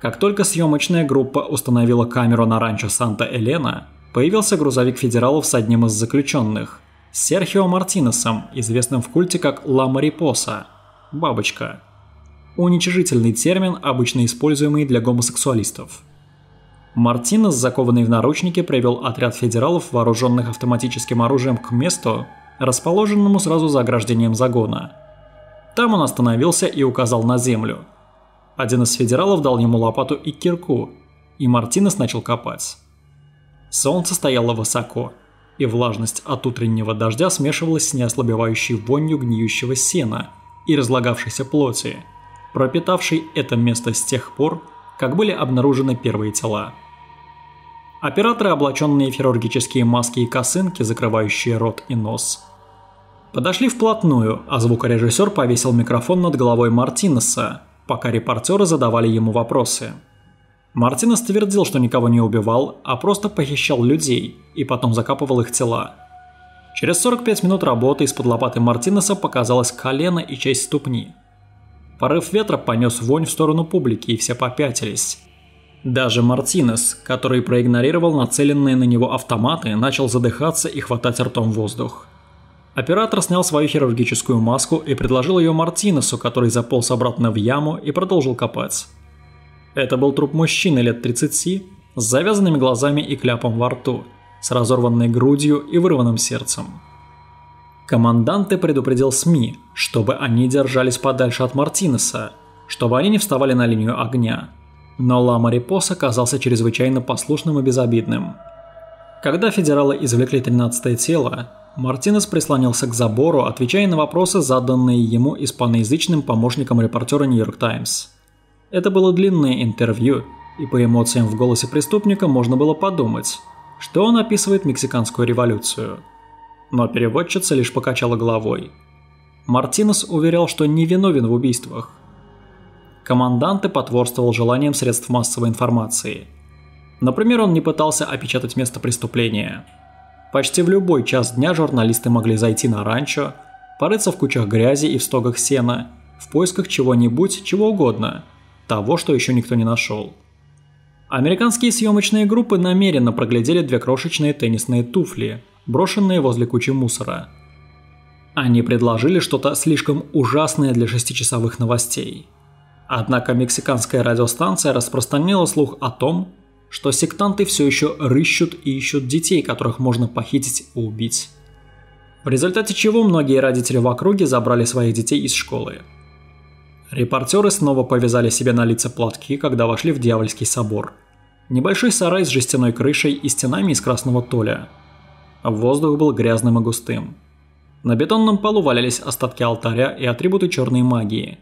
Как только съемочная группа установила камеру на ранчо Санта-Элена, появился грузовик федералов с одним из заключенных – Серхио Мартинесом, известным в культе как «Ла Марипоса», «бабочка». Уничижительный термин, обычно используемый для гомосексуалистов. Мартинес, закованный в наручники, привел отряд федералов, вооруженных автоматическим оружием, к месту, расположенному сразу за ограждением загона. Там он остановился и указал на землю. Один из федералов дал ему лопату и кирку, и Мартинес начал копать. Солнце стояло высоко, и влажность от утреннего дождя смешивалась с неослабевающей вонью гниющего сена и разлагавшейся плоти, пропитавшей это место с тех пор, как были обнаружены первые тела. Операторы, облаченные в хирургические маски и косынки, закрывающие рот и нос, подошли вплотную, а звукорежиссер повесил микрофон над головой Мартинеса, пока репортеры задавали ему вопросы. Мартинес твердил, что никого не убивал, а просто похищал людей и потом закапывал их тела. Через сорок пять минут работы из-под лопаты Мартинеса показалось колено и часть ступни. Порыв ветра понес вонь в сторону публики, и все попятились. Даже Мартинес, который проигнорировал нацеленные на него автоматы, начал задыхаться и хватать ртом воздух. Оператор снял свою хирургическую маску и предложил ее Мартинесу, который заполз обратно в яму и продолжил копать. Это был труп мужчины лет тридцати, с завязанными глазами и кляпом во рту, с разорванной грудью и вырванным сердцем. Команданте предупредил СМИ, чтобы они держались подальше от Мартинеса, чтобы они не вставали на линию огня. Но Ла Марипоса оказался чрезвычайно послушным и безобидным. Когда федералы извлекли тринадцатое тело, Мартинес прислонился к забору, отвечая на вопросы, заданные ему испаноязычным помощником репортера «Нью-Йорк Таймс». Это было длинное интервью, и по эмоциям в голосе преступника можно было подумать, что он описывает мексиканскую революцию. Но переводчица лишь покачала головой. Мартинес уверял, что не виновен в убийствах. Команданте потворствовал желанием средств массовой информации. Например, он не пытался опечатать место преступления. Почти в любой час дня журналисты могли зайти на ранчо, порыться в кучах грязи и в стогах сена, в поисках чего-нибудь, чего угодно, того, что еще никто не нашел. Американские съемочные группы намеренно проглядели две крошечные теннисные туфли, брошенные возле кучи мусора. Они предложили что-то слишком ужасное для шестичасовых новостей. Однако мексиканская радиостанция распространила слух о том, что сектанты все еще рыщут и ищут детей, которых можно похитить и убить. В результате чего многие родители в округе забрали своих детей из школы. Репортеры снова повязали себе на лица платки, когда вошли в Дьявольский собор. Небольшой сарай с жестяной крышей и стенами из красного толя. Воздух был грязным и густым. На бетонном полу валялись остатки алтаря и атрибуты черной магии.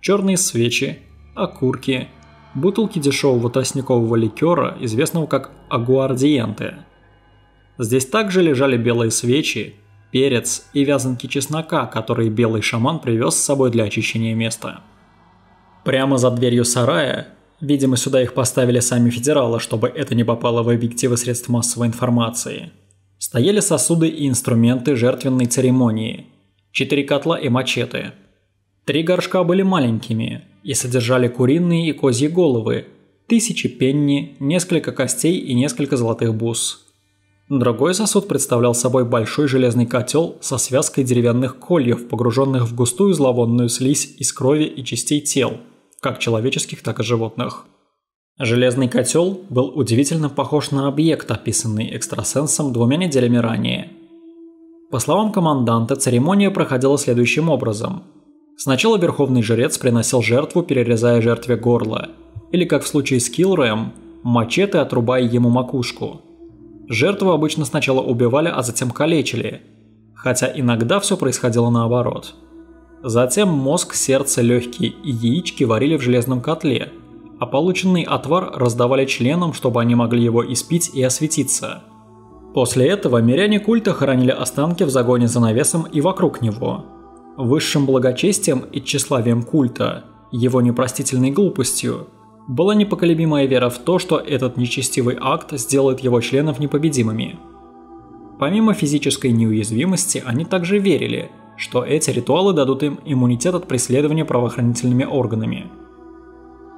Черные свечи, окурки, бутылки дешевого тростникового ликера, известного как агуардиенте. Здесь также лежали белые свечи, перец и вязанки чеснока, которые белый шаман привез с собой для очищения места. Прямо за дверью сарая, видимо, сюда их поставили сами федералы, чтобы это не попало в объективы средств массовой информации, стояли сосуды и инструменты жертвенной церемонии, четыре котла и мачете. Три горшка были маленькими и содержали куриные и козьи головы, тысячи пенни, несколько костей и несколько золотых бус. Другой сосуд представлял собой большой железный котел со связкой деревянных кольев, погруженных в густую зловонную слизь из крови и частей тел, как человеческих, так и животных. Железный котел был удивительно похож на объект, описанный экстрасенсом двумя неделями ранее. По словам команданта, церемония проходила следующим образом. Сначала верховный жрец приносил жертву, перерезая жертве горло, или, как в случае с Килроем, мачете, отрубая ему макушку. Жертву обычно сначала убивали, а затем калечили, хотя иногда все происходило наоборот. Затем мозг, сердце, легкие и яички варили в железном котле, а полученный отвар раздавали членам, чтобы они могли его испить и осветиться. После этого миряне культа хоронили останки в загоне за навесом и вокруг него. Высшим благочестием и тщеславием культа, его непростительной глупостью, была непоколебимая вера в то, что этот нечестивый акт сделает его членов непобедимыми. Помимо физической неуязвимости, они также верили, что эти ритуалы дадут им иммунитет от преследования правоохранительными органами.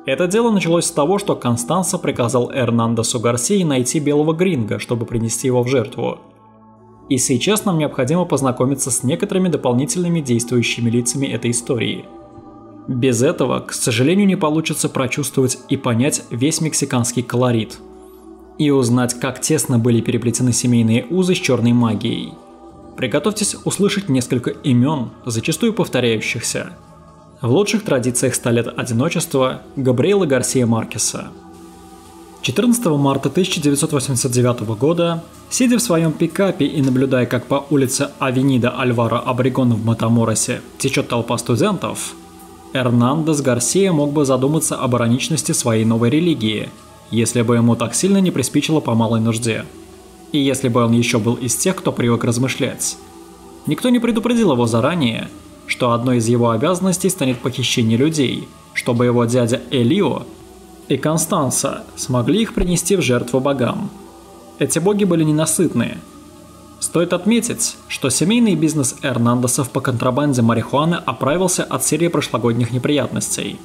Это дело началось с того, что Констанца приказал Эрнандесу Гарсии найти белого гринго, чтобы принести его в жертву. И сейчас нам необходимо познакомиться с некоторыми дополнительными действующими лицами этой истории. Без этого, к сожалению, не получится прочувствовать и понять весь мексиканский колорит. И узнать, как тесно были переплетены семейные узы с черной магией. Приготовьтесь услышать несколько имен, зачастую повторяющихся. В лучших традициях ста лет одиночества Габриэла Гарсия Маркеса. четырнадцатого марта тысяча девятьсот восемьдесят девятого года, сидя в своем пикапе и наблюдая, как по улице Авенида Альвара Обрегон в Матаморосе течет толпа студентов, Эрнандес Гарсия мог бы задуматься об ироничности своей новой религии, если бы ему так сильно не приспичило по малой нужде. И если бы он еще был из тех, кто привык размышлять. Никто не предупредил его заранее, что одной из его обязанностей станет похищение людей, чтобы его дядя Элио и Констанца смогли их принести в жертву богам. Эти боги были ненасытные. Стоит отметить, что семейный бизнес Эрнандесов по контрабанде марихуаны оправился от серии прошлогодних неприятностей.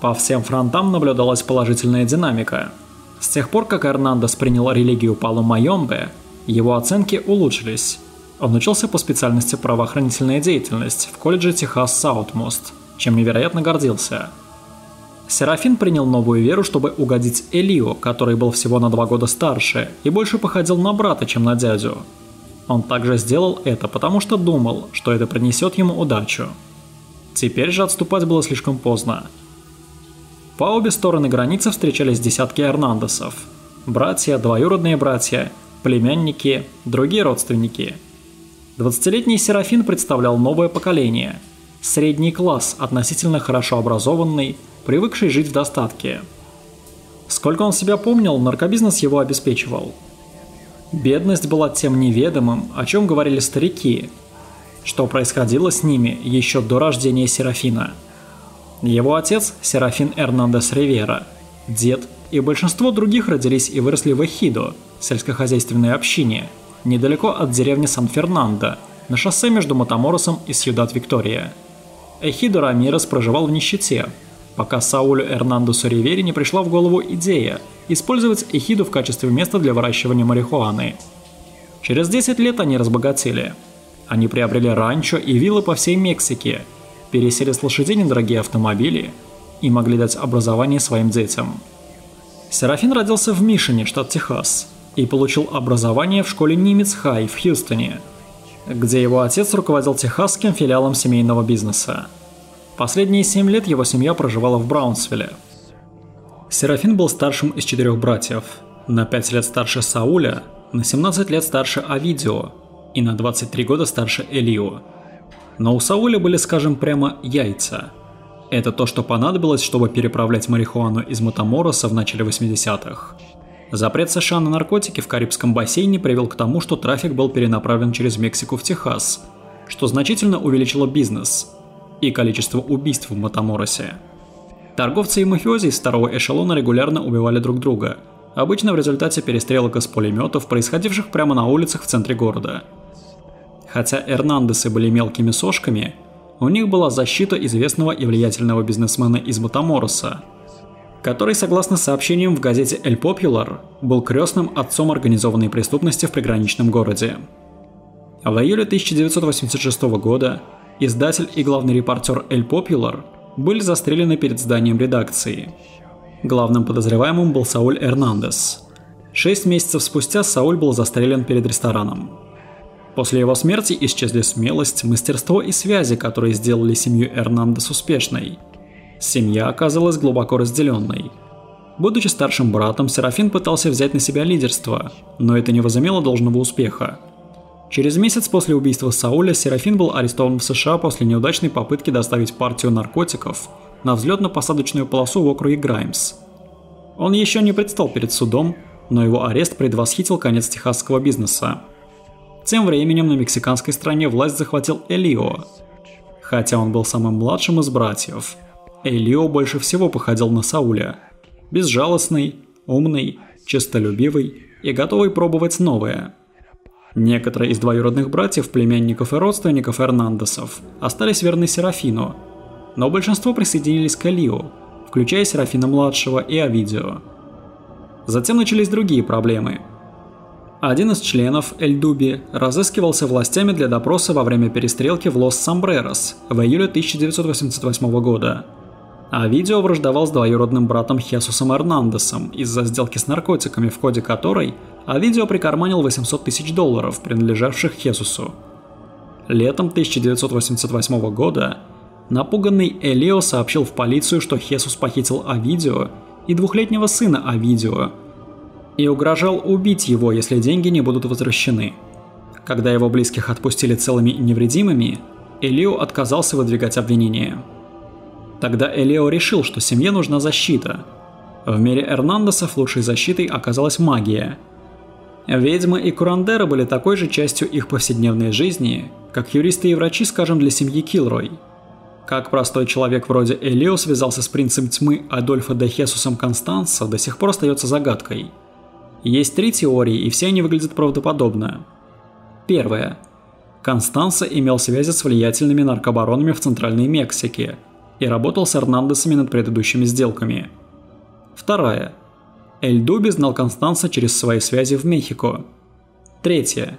По всем фронтам наблюдалась положительная динамика. С тех пор, как Эрнандес принял религию Пало Майомбе, его оценки улучшились. Он учился по специальности правоохранительная деятельность в колледже Техас Southmost, чем невероятно гордился. Серафин принял новую веру, чтобы угодить Элио, который был всего на два года старше и больше походил на брата, чем на дядю. Он также сделал это, потому что думал, что это принесет ему удачу. Теперь же отступать было слишком поздно. По обе стороны границы встречались десятки Эрнандесов – братья, двоюродные братья, племянники, другие родственники. двадцатилетний Серафин представлял новое поколение, средний класс, относительно хорошо образованный, привыкший жить в достатке. Сколько он себя помнил, наркобизнес его обеспечивал. Бедность была тем неведомым, о чем говорили старики, что происходило с ними еще до рождения Серафина. Его отец, Серафин Эрнандес Ривера, дед и большинство других родились и выросли в Эхидо, сельскохозяйственной общине, недалеко от деревни Сан-Фернандо, на шоссе между Матаморосом и Сьюдад-Виктория. Эхидо Рамирес проживал в нищете, пока Саулю Эрнандесу Ривере не пришла в голову идея использовать Эхидо в качестве места для выращивания марихуаны. Через десять лет они разбогатели. Они приобрели ранчо и виллы по всей Мексике, пересели с лошадей на дорогие автомобили и могли дать образование своим детям. Серафин родился в Мишине, штат Техас, и получил образование в школе Нимец Хай в Хьюстоне, где его отец руководил техасским филиалом семейного бизнеса. Последние семь лет его семья проживала в Браунсвилле. Серафин был старшим из четырех братьев, на пять лет старше Сауля, на семнадцать лет старше Авидио и на двадцать три года старше Элио. Но у Сауля были, скажем прямо, яйца. Это то, что понадобилось, чтобы переправлять марихуану из Матамороса в начале восьмидесятых. Запрет США на наркотики в Карибском бассейне привел к тому, что трафик был перенаправлен через Мексику в Техас, что значительно увеличило бизнес и количество убийств в Матаморосе. Торговцы и мафиози из второго эшелона регулярно убивали друг друга, обычно в результате перестрелок из пулеметов, происходивших прямо на улицах в центре города. Хотя Эрнандесы были мелкими сошками, у них была защита известного и влиятельного бизнесмена из Матамороса, который, согласно сообщениям в газете «Эль Попьюлар», был крестным отцом организованной преступности в приграничном городе. В июле тысяча девятьсот восемьдесят шестого года издатель и главный репортер «Эль Попьюлар» были застрелены перед зданием редакции. Главным подозреваемым был Сауль Эрнандес. Шесть месяцев спустя Сауль был застрелен перед рестораном. После его смерти исчезли смелость, мастерство и связи, которые сделали семью Эрнандес успешной. Семья оказалась глубоко разделенной. Будучи старшим братом, Серафин пытался взять на себя лидерство, но это не возымело должного успеха. Через месяц после убийства Сауля Серафин был арестован в США после неудачной попытки доставить партию наркотиков на взлетно-посадочную полосу в округе Граймс. Он еще не предстал перед судом, но его арест предвосхитил конец техасского бизнеса. Тем временем на мексиканской стороне власть захватил Элио. Хотя он был самым младшим из братьев, Элио больше всего походил на Сауля. Безжалостный, умный, честолюбивый и готовый пробовать новое. Некоторые из двоюродных братьев, племянников и родственников Эрнандесов остались верны Серафину, но большинство присоединились к Элио, включая Серафина-младшего и Авидио. Затем начались другие проблемы. Один из членов, Эль-Дуби, разыскивался властями для допроса во время перестрелки в Лос-Самбрерос в июле тысяча девятьсот восемьдесят восьмого года. Авидио враждовал с двоюродным братом Хесусом Эрнандесом из-за сделки с наркотиками, в ходе которой Авидио прикарманил восемьсот тысяч долларов, принадлежавших Хесусу. Летом тысяча девятьсот восемьдесят восьмого года напуганный Элио сообщил в полицию, что Хесус похитил Авидио и двухлетнего сына Авидио и угрожал убить его, если деньги не будут возвращены. Когда его близких отпустили целыми и невредимыми, Элио отказался выдвигать обвинения. Тогда Элио решил, что семье нужна защита. В мире Эрнандесов лучшей защитой оказалась магия. Ведьмы и курандеры были такой же частью их повседневной жизни, как юристы и врачи, скажем, для семьи Килрой. Как простой человек вроде Элио связался с принцем тьмы Адольфо де Хесусом Констанцо, до сих пор остается загадкой. Есть три теории, и все они выглядят правдоподобно. Первая. Констанцо имел связи с влиятельными наркобаронами в Центральной Мексике и работал с Эрнандесами над предыдущими сделками. Вторая. Эль-Дуби знал Констанца через свои связи в Мехико. Третья.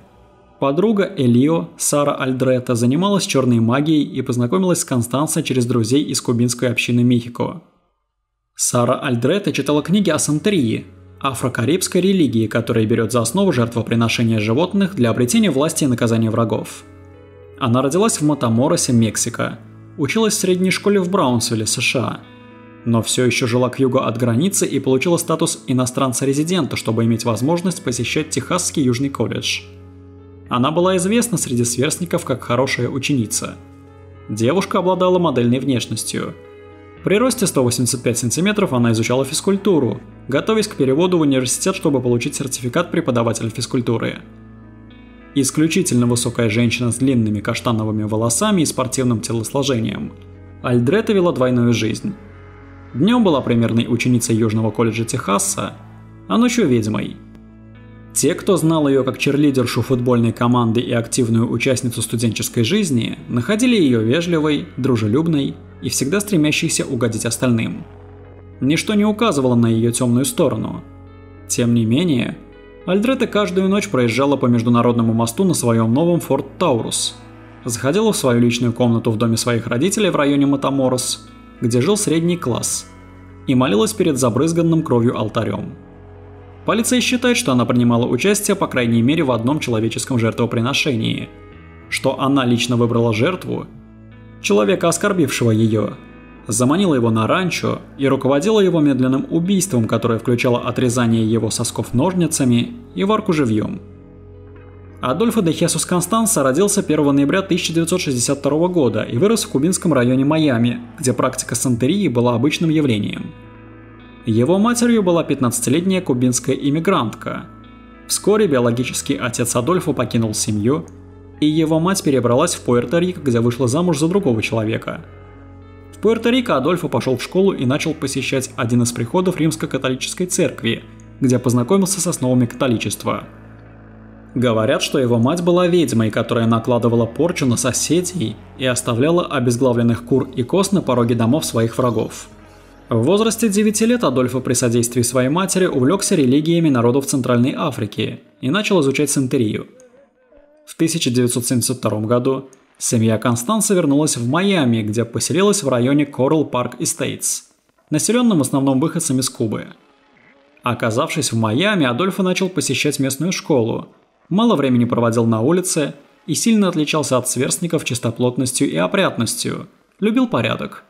Подруга Элио, Сара Альдрета, занималась черной магией и познакомилась с Констанцо через друзей из кубинской общины Мехико. Сара Альдрета читала книги о сантерии, афрокарибской религии, которая берет за основу жертвоприношения животных для обретения власти и наказания врагов. Она родилась в Матаморосе, Мексика, училась в средней школе в Браунсвилле, США, но все еще жила к югу от границы и получила статус иностранца-резидента, чтобы иметь возможность посещать Техасский Южный колледж. Она была известна среди сверстников как хорошая ученица. Девушка обладала модельной внешностью. При росте сто восемьдесят пять сантиметров она изучала физкультуру, готовясь к переводу в университет, чтобы получить сертификат преподавателя физкультуры. Исключительно высокая женщина с длинными каштановыми волосами и спортивным телосложением, Альдрета вела двойную жизнь. Днем была примерной ученицей Южного колледжа Техаса, а ночью ведьмой. Те, кто знал ее как черлидершу футбольной команды и активную участницу студенческой жизни, находили ее вежливой, дружелюбной и всегда стремящейся угодить остальным. Ничто не указывало на ее темную сторону. Тем не менее, Альдрете каждую ночь проезжала по международному мосту на своем новом Ford Taurus, заходила в свою личную комнату в доме своих родителей в районе Матаморос, где жил средний класс, и молилась перед забрызганным кровью алтарем. Полиция считает, что она принимала участие по крайней мере в одном человеческом жертвоприношении, что она лично выбрала жертву, человека, оскорбившего ее, заманила его на ранчо и руководила его медленным убийством, которое включало отрезание его сосков ножницами и варку живьем. Адольфо де Хесус Констанса родился первого ноября тысяча девятьсот шестьдесят второго года и вырос в кубинском районе Майами, где практика сантерии была обычным явлением. Его матерью была пятнадцатилетняя кубинская иммигрантка. Вскоре биологический отец Адольфо покинул семью, и его мать перебралась в Пуэрто-Рико, где вышла замуж за другого человека. В Пуэрто-Рико Адольфо пошел в школу и начал посещать один из приходов римско-католической церкви, где познакомился с основами католичества. Говорят, что его мать была ведьмой, которая накладывала порчу на соседей и оставляла обезглавленных кур и коз на пороге домов своих врагов. В возрасте девяти лет Адольфо при содействии своей матери увлекся религиями народов Центральной Африки и начал изучать сантерию. В тысяча девятьсот семьдесят втором году семья Констанса вернулась в Майами, где поселилась в районе Коралл Парк Эстейтс, населенном в основном выходцами с Кубы. Оказавшись в Майами, Адольфо начал посещать местную школу, мало времени проводил на улице и сильно отличался от сверстников чистоплотностью и опрятностью, любил порядок.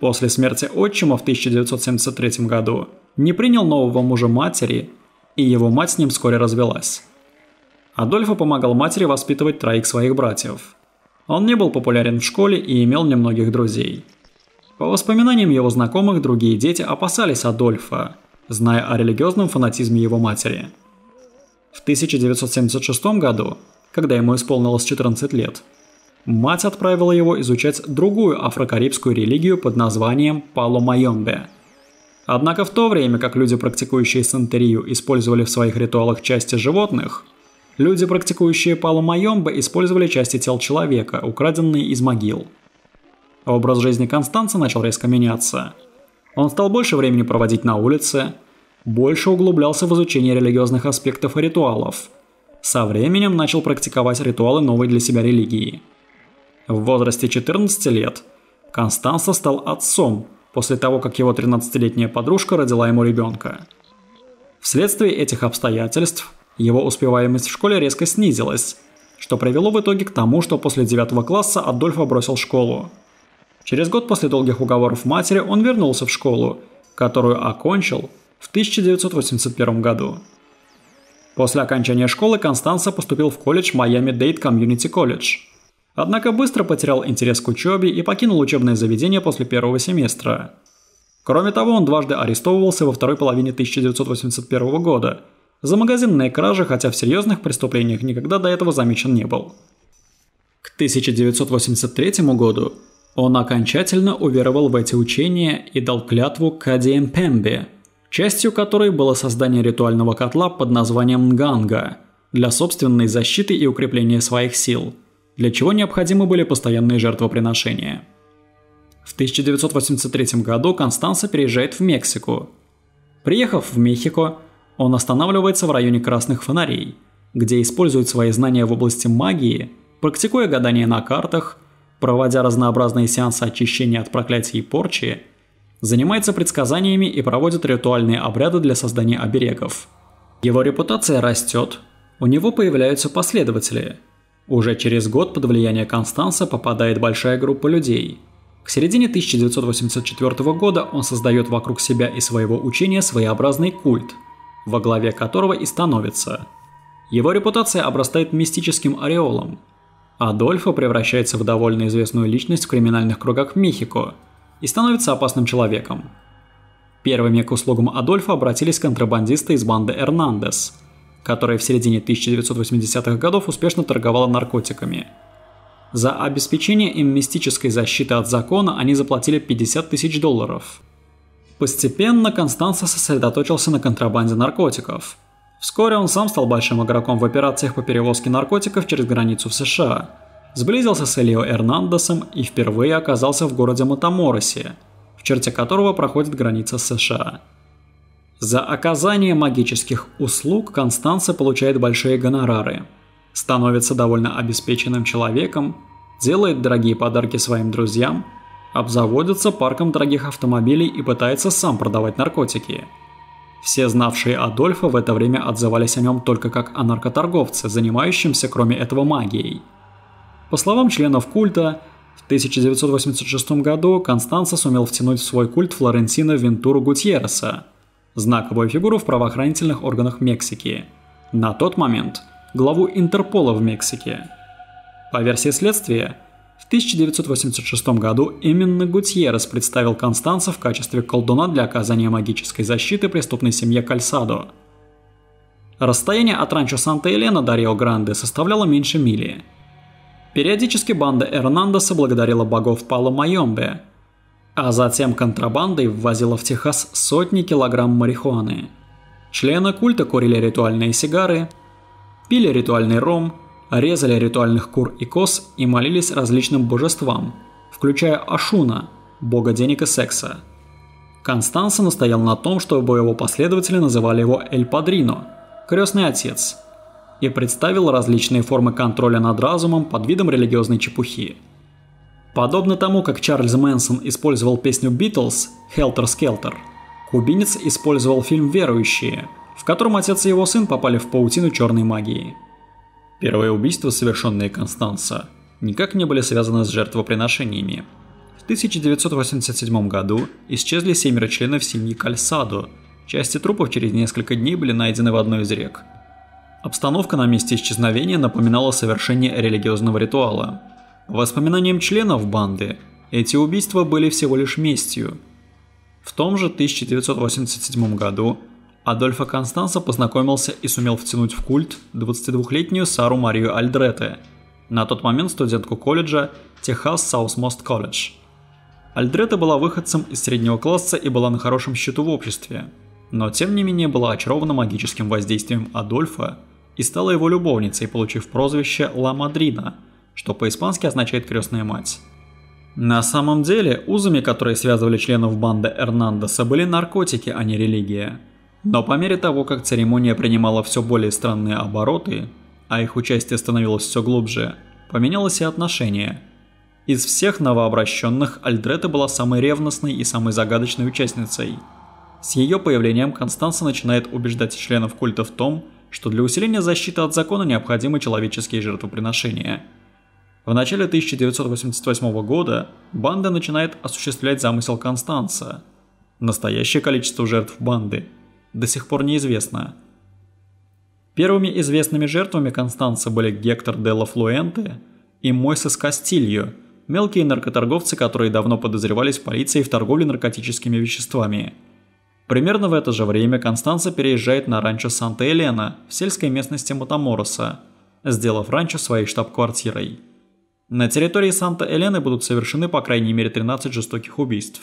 После смерти отчима в тысяча девятьсот семьдесят третьем году не принял нового мужа матери, и его мать с ним вскоре развелась. Адольфо помогал матери воспитывать троих своих братьев. Он не был популярен в школе и имел немногих друзей. По воспоминаниям его знакомых, другие дети опасались Адольфа, зная о религиозном фанатизме его матери. В тысяча девятьсот семьдесят шестом году, когда ему исполнилось четырнадцать лет, мать отправила его изучать другую афрокарибскую религию под названием Пало-Майомбе. Однако в то время, как люди, практикующие сантерию, использовали в своих ритуалах части животных, люди, практикующие Пало-Майомбе, использовали части тел человека, украденные из могил. Образ жизни Констанца начал резко меняться. Он стал больше времени проводить на улице, больше углублялся в изучение религиозных аспектов и ритуалов. Со временем начал практиковать ритуалы новой для себя религии. В возрасте четырнадцати лет Констанса стал отцом после того, как его тринадцатилетняя подружка родила ему ребенка. Вследствие этих обстоятельств его успеваемость в школе резко снизилась, что привело в итоге к тому, что после девятого класса Адольфо бросил школу. Через год после долгих уговоров матери он вернулся в школу, которую окончил в тысяча девятьсот восемьдесят первом году. После окончания школы Констанса поступил в колледж Miami-Dade Community College. Однако быстро потерял интерес к учебе и покинул учебное заведение после первого семестра. Кроме того, он дважды арестовывался во второй половине тысяча девятьсот восемьдесят первого года за магазинные кражи, хотя в серьезных преступлениях никогда до этого замечен не был. К тысяча девятьсот восемьдесят третьему году он окончательно уверовал в эти учения и дал клятву Кадиемпембе, частью которой было создание ритуального котла под названием Нганга для собственной защиты и укрепления своих сил, для чего необходимы были постоянные жертвоприношения. В тысяча девятьсот восемьдесят третьем году Констанса переезжает в Мексику. Приехав в Мехико, он останавливается в районе Красных Фонарей, где использует свои знания в области магии, практикуя гадания на картах, проводя разнообразные сеансы очищения от проклятий и порчи, занимается предсказаниями и проводит ритуальные обряды для создания оберегов. Его репутация растет, у него появляются последователи. Уже через год под влияние Констанса попадает большая группа людей. К середине тысяча девятьсот восемьдесят четвёртого года он создает вокруг себя и своего учения своеобразный культ, во главе которого и становится. Его репутация обрастает мистическим ореолом. Адольфо превращается в довольно известную личность в криминальных кругах Мехико и становится опасным человеком. Первыми к услугам Адольфо обратились контрабандисты из банды Эрнандес, которая в середине тысяча девятьсот восьмидесятых годов успешно торговала наркотиками. За обеспечение им мистической защиты от закона они заплатили пятьдесят тысяч долларов. Постепенно Констанса сосредоточился на контрабанде наркотиков. Вскоре он сам стал большим игроком в операциях по перевозке наркотиков через границу в США, сблизился с Элио Эрнандесом и впервые оказался в городе Матаморосе, в черте которого проходит граница с США. За оказание магических услуг Констанца получает большие гонорары, становится довольно обеспеченным человеком, делает дорогие подарки своим друзьям, обзаводится парком дорогих автомобилей и пытается сам продавать наркотики. Все знавшие Адольфа в это время отзывались о нем только как о наркоторговце, занимающемся кроме этого магией. По словам членов культа, в тысяча девятьсот восемьдесят шестом году Констанца сумел втянуть в свой культ Флоренсина Вентуру Гутьерреса, знаковую фигуру в правоохранительных органах Мексики, на тот момент главу Интерпола в Мексике. По версии следствия, в тысяча девятьсот восемьдесят шестом году именно Гутьеррес представил Констанца в качестве колдуна для оказания магической защиты преступной семье Кальсадо. Расстояние от ранчо Санта-Елена до Рио Гранде составляло меньше мили. Периодически банда Эрнандеса благодарила богов Пало Майомбе, а затем контрабандой ввозила в Техас сотни килограмм марихуаны. Члены культа курили ритуальные сигары, пили ритуальный ром, резали ритуальных кур и коз и молились различным божествам, включая Ашуна, бога денег и секса. Констанца настоял на том, чтобы его последователи называли его Эль Падрино, крестный отец, и представил различные формы контроля над разумом под видом религиозной чепухи. Подобно тому, как Чарльз Мэнсон использовал песню Beatles «Helter Skelter», кубинец использовал фильм «Верующие», в котором отец и его сын попали в паутину черной магии. Первые убийства, совершенные Констанца, никак не были связаны с жертвоприношениями. В тысяча девятьсот восемьдесят седьмом году исчезли семеро членов семьи Кальсадо. Части трупов через несколько дней были найдены в одной из рек. Обстановка на месте исчезновения напоминала совершение религиозного ритуала. По воспоминаниям членов банды, эти убийства были всего лишь местью. В том же тысяча девятьсот восемьдесят седьмом году Адольфо Констанца познакомился и сумел втянуть в культ двадцатидвухлетнюю Сару Марию Альдрете, на тот момент студентку колледжа Texas Southmost College. Альдрете была выходцем из среднего класса и была на хорошем счету в обществе, но тем не менее была очарована магическим воздействием Адольфа и стала его любовницей, получив прозвище «Ла Мадрина», что по-испански означает «крестная мать». На самом деле узами, которые связывали членов банды Эрнандеса, были наркотики, а не религия. Но по мере того, как церемония принимала все более странные обороты, а их участие становилось все глубже, поменялось и отношение. Из всех новообращенных Альдрета была самой ревностной и самой загадочной участницей. С ее появлением Констанца начинает убеждать членов культа в том, что для усиления защиты от закона необходимы человеческие жертвоприношения. В начале тысяча девятьсот восемьдесят восьмого года банда начинает осуществлять замысел Констанца. Настоящее количество жертв банды до сих пор неизвестно. Первыми известными жертвами Констанца были Гектор де ла Флуэнте и Мойсес Кастильо, мелкие наркоторговцы, которые давно подозревались полицией в торговле наркотическими веществами. Примерно в это же время Констанца переезжает на ранчо Санта-Елена в сельской местности Матамороса, сделав ранчо своей штаб-квартирой. На территории Санта-Елены будут совершены по крайней мере тринадцать жестоких убийств.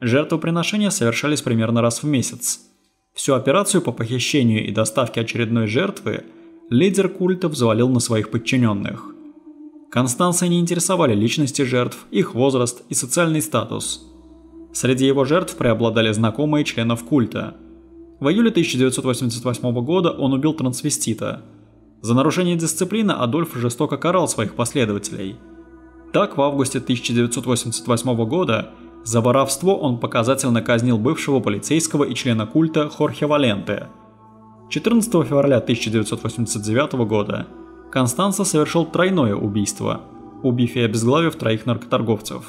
Жертвоприношения совершались примерно раз в месяц. Всю операцию по похищению и доставке очередной жертвы лидер культа взвалил на своих подчиненных. Констанца не интересовали личности жертв, их возраст и социальный статус. Среди его жертв преобладали знакомые членов культа. В июле тысяча девятьсот восемьдесят восьмого года он убил трансвестита. За нарушение дисциплины Адольф жестоко карал своих последователей. Так, в августе тысяча девятьсот восемьдесят восьмого года за воровство он показательно казнил бывшего полицейского и члена культа Хорхе Валенте. четырнадцатого февраля тысяча девятьсот восемьдесят девятого года Констанца совершил тройное убийство, убив и обезглавив троих наркоторговцев.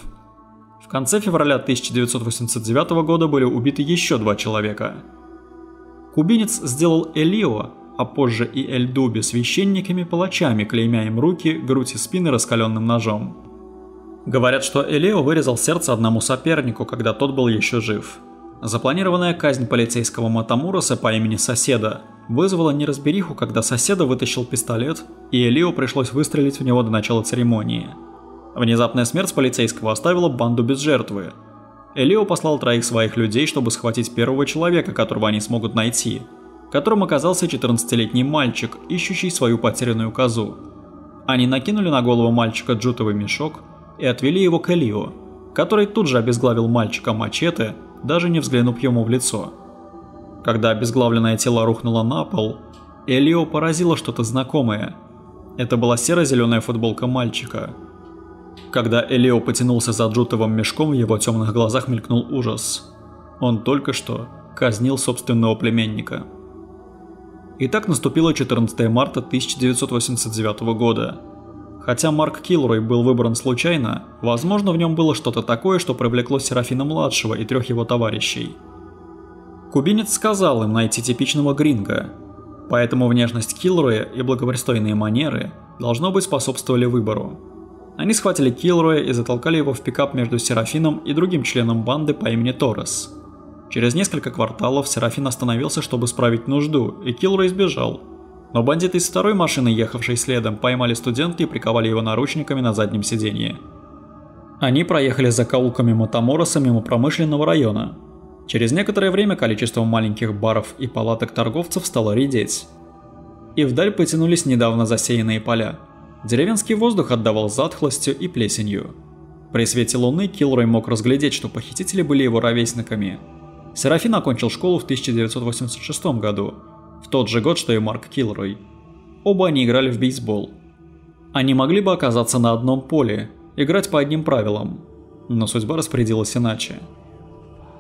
В конце февраля тысяча девятьсот восемьдесят девятого года были убиты еще два человека. Кубинец сделал Элио, а позже и Эль Дуби, священниками-палачами, клеймя им руки, грудь и спины раскаленным ножом. Говорят, что Элио вырезал сердце одному сопернику, когда тот был еще жив. Запланированная казнь полицейского Матамуроса по имени Соседа вызвала неразбериху, когда Соседа вытащил пистолет, и Элио пришлось выстрелить в него до начала церемонии. Внезапная смерть полицейского оставила банду без жертвы. Элио послал троих своих людей, чтобы схватить первого человека, которого они смогут найти, которым оказался четырнадцатилетний мальчик, ищущий свою потерянную козу. Они накинули на голову мальчика джутовый мешок и отвели его к Элио, который тут же обезглавил мальчика мачете, даже не взглянув ему в лицо. Когда обезглавленное тело рухнуло на пол, Элио поразило что-то знакомое. Это была серо-зеленая футболка мальчика. Когда Элио потянулся за джутовым мешком, в его темных глазах мелькнул ужас. Он только что казнил собственного племянника. Итак, наступило четырнадцатое марта тысяча девятьсот восемьдесят девятого года. Хотя Марк Килрой был выбран случайно, возможно, в нем было что-то такое, что привлекло Серафина-младшего и трех его товарищей. Кубинец сказал им найти типичного гринга, поэтому внешность Килроя и благопристойные манеры должно быть способствовали выбору. Они схватили Килроя и затолкали его в пикап между Серафином и другим членом банды по имени Торрес. Через несколько кварталов Серафин остановился, чтобы справить нужду, и Килрой сбежал. Но бандиты из второй машины, ехавшей следом, поймали студента и приковали его наручниками на заднем сиденье. Они проехали закоулками Матамороса мимо промышленного района. Через некоторое время количество маленьких баров и палаток торговцев стало редеть. И вдаль потянулись недавно засеянные поля. Деревенский воздух отдавал затхлостью и плесенью. При свете луны Килрой мог разглядеть, что похитители были его ровесниками. Серафин окончил школу в тысяча девятьсот восемьдесят шестом году, в тот же год, что и Марк Килрой. Оба они играли в бейсбол. Они могли бы оказаться на одном поле, играть по одним правилам, но судьба распорядилась иначе.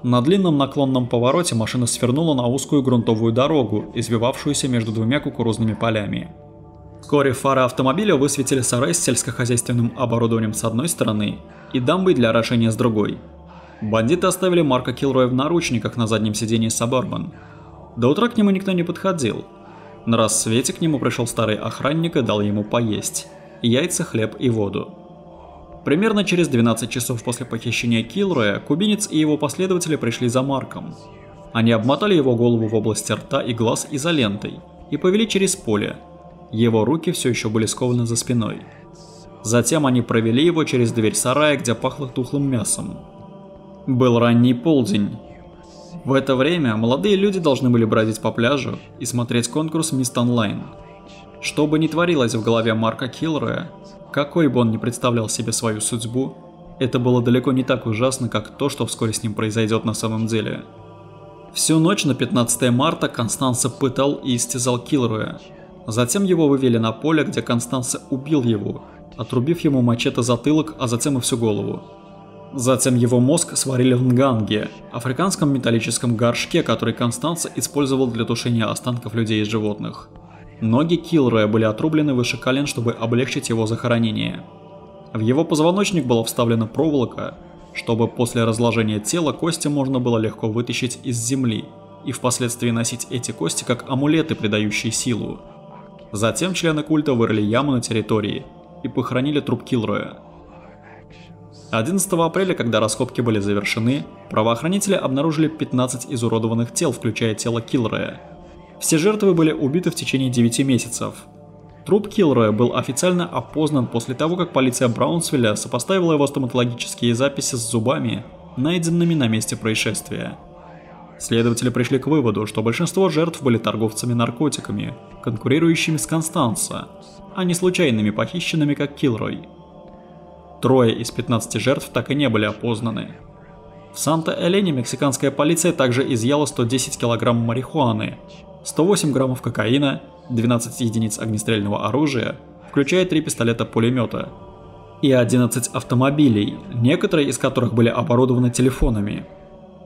На длинном наклонном повороте машина свернула на узкую грунтовую дорогу, извивавшуюся между двумя кукурузными полями. Вскоре фары автомобиля высветили сарай с сельскохозяйственным оборудованием с одной стороны и дамбой для орошения с другой. Бандиты оставили Марка Килроя в наручниках на заднем сидении Сабарбан. До утра к нему никто не подходил. На рассвете к нему пришел старый охранник и дал ему поесть – яйца, хлеб и воду. Примерно через двенадцать часов после похищения Килроя кубинец и его последователи пришли за Марком. Они обмотали его голову в области рта и глаз изолентой и повели через поле. Его руки все еще были скованы за спиной. Затем они провели его через дверь сарая, где пахло тухлым мясом. Был ранний полдень. В это время молодые люди должны были бродить по пляжу и смотреть конкурс «Мист Онлайн». Что бы ни творилось в голове Марка Килроя, какой бы он ни представлял себе свою судьбу, это было далеко не так ужасно, как то, что вскоре с ним произойдет на самом деле. Всю ночь на пятнадцатое марта Констанца пытал и истязал Килроя. Затем его вывели на поле, где Констанца убил его, отрубив ему мачете затылок, а затем и всю голову. Затем его мозг сварили в нганге, африканском металлическом горшке, который Констанца использовал для тушения останков людей и животных. Ноги Килроя были отрублены выше колен, чтобы облегчить его захоронение. В его позвоночник была вставлена проволока, чтобы после разложения тела кости можно было легко вытащить из земли и впоследствии носить эти кости как амулеты, придающие силу. Затем члены культа вырыли яму на территории и похоронили труп Килроя. одиннадцатого апреля, когда раскопки были завершены, правоохранители обнаружили пятнадцать изуродованных тел, включая тело Килроя. Все жертвы были убиты в течение девяти месяцев. Труп Килроя был официально опознан после того, как полиция Браунсвилля сопоставила его стоматологические записи с зубами, найденными на месте происшествия. Следователи пришли к выводу, что большинство жертв были торговцами наркотиками, конкурирующими с Констанца, а не случайными похищенными, как Килрой. Трое из пятнадцати жертв так и не были опознаны. В Санта-Элене мексиканская полиция также изъяла сто десять килограмм марихуаны, сто восемь граммов кокаина, двенадцать единиц огнестрельного оружия, включая три пистолета-пулемета, и одиннадцать автомобилей, некоторые из которых были оборудованы телефонами.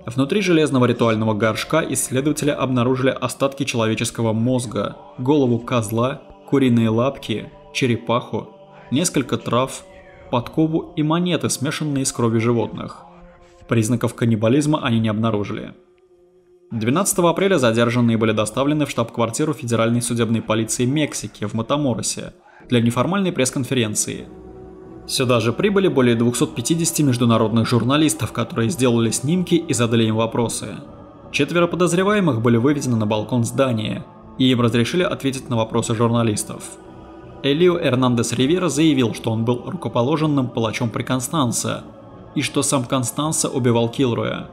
Внутри железного ритуального горшка исследователи обнаружили остатки человеческого мозга, голову козла, куриные лапки, черепаху, несколько трав, подкову и монеты, смешанные с кровью животных. Признаков каннибализма они не обнаружили. двенадцатого апреля задержанные были доставлены в штаб-квартиру Федеральной судебной полиции Мексики в Матаморосе для неформальной пресс-конференции. Сюда же прибыли более двухсот пятидесяти международных журналистов, которые сделали снимки и задали им вопросы. Четверо подозреваемых были выведены на балкон здания, и им разрешили ответить на вопросы журналистов. Элио Эрнандес Ривера заявил, что он был рукоположенным палачом при Констанце, и что сам Констанца убивал Килроя.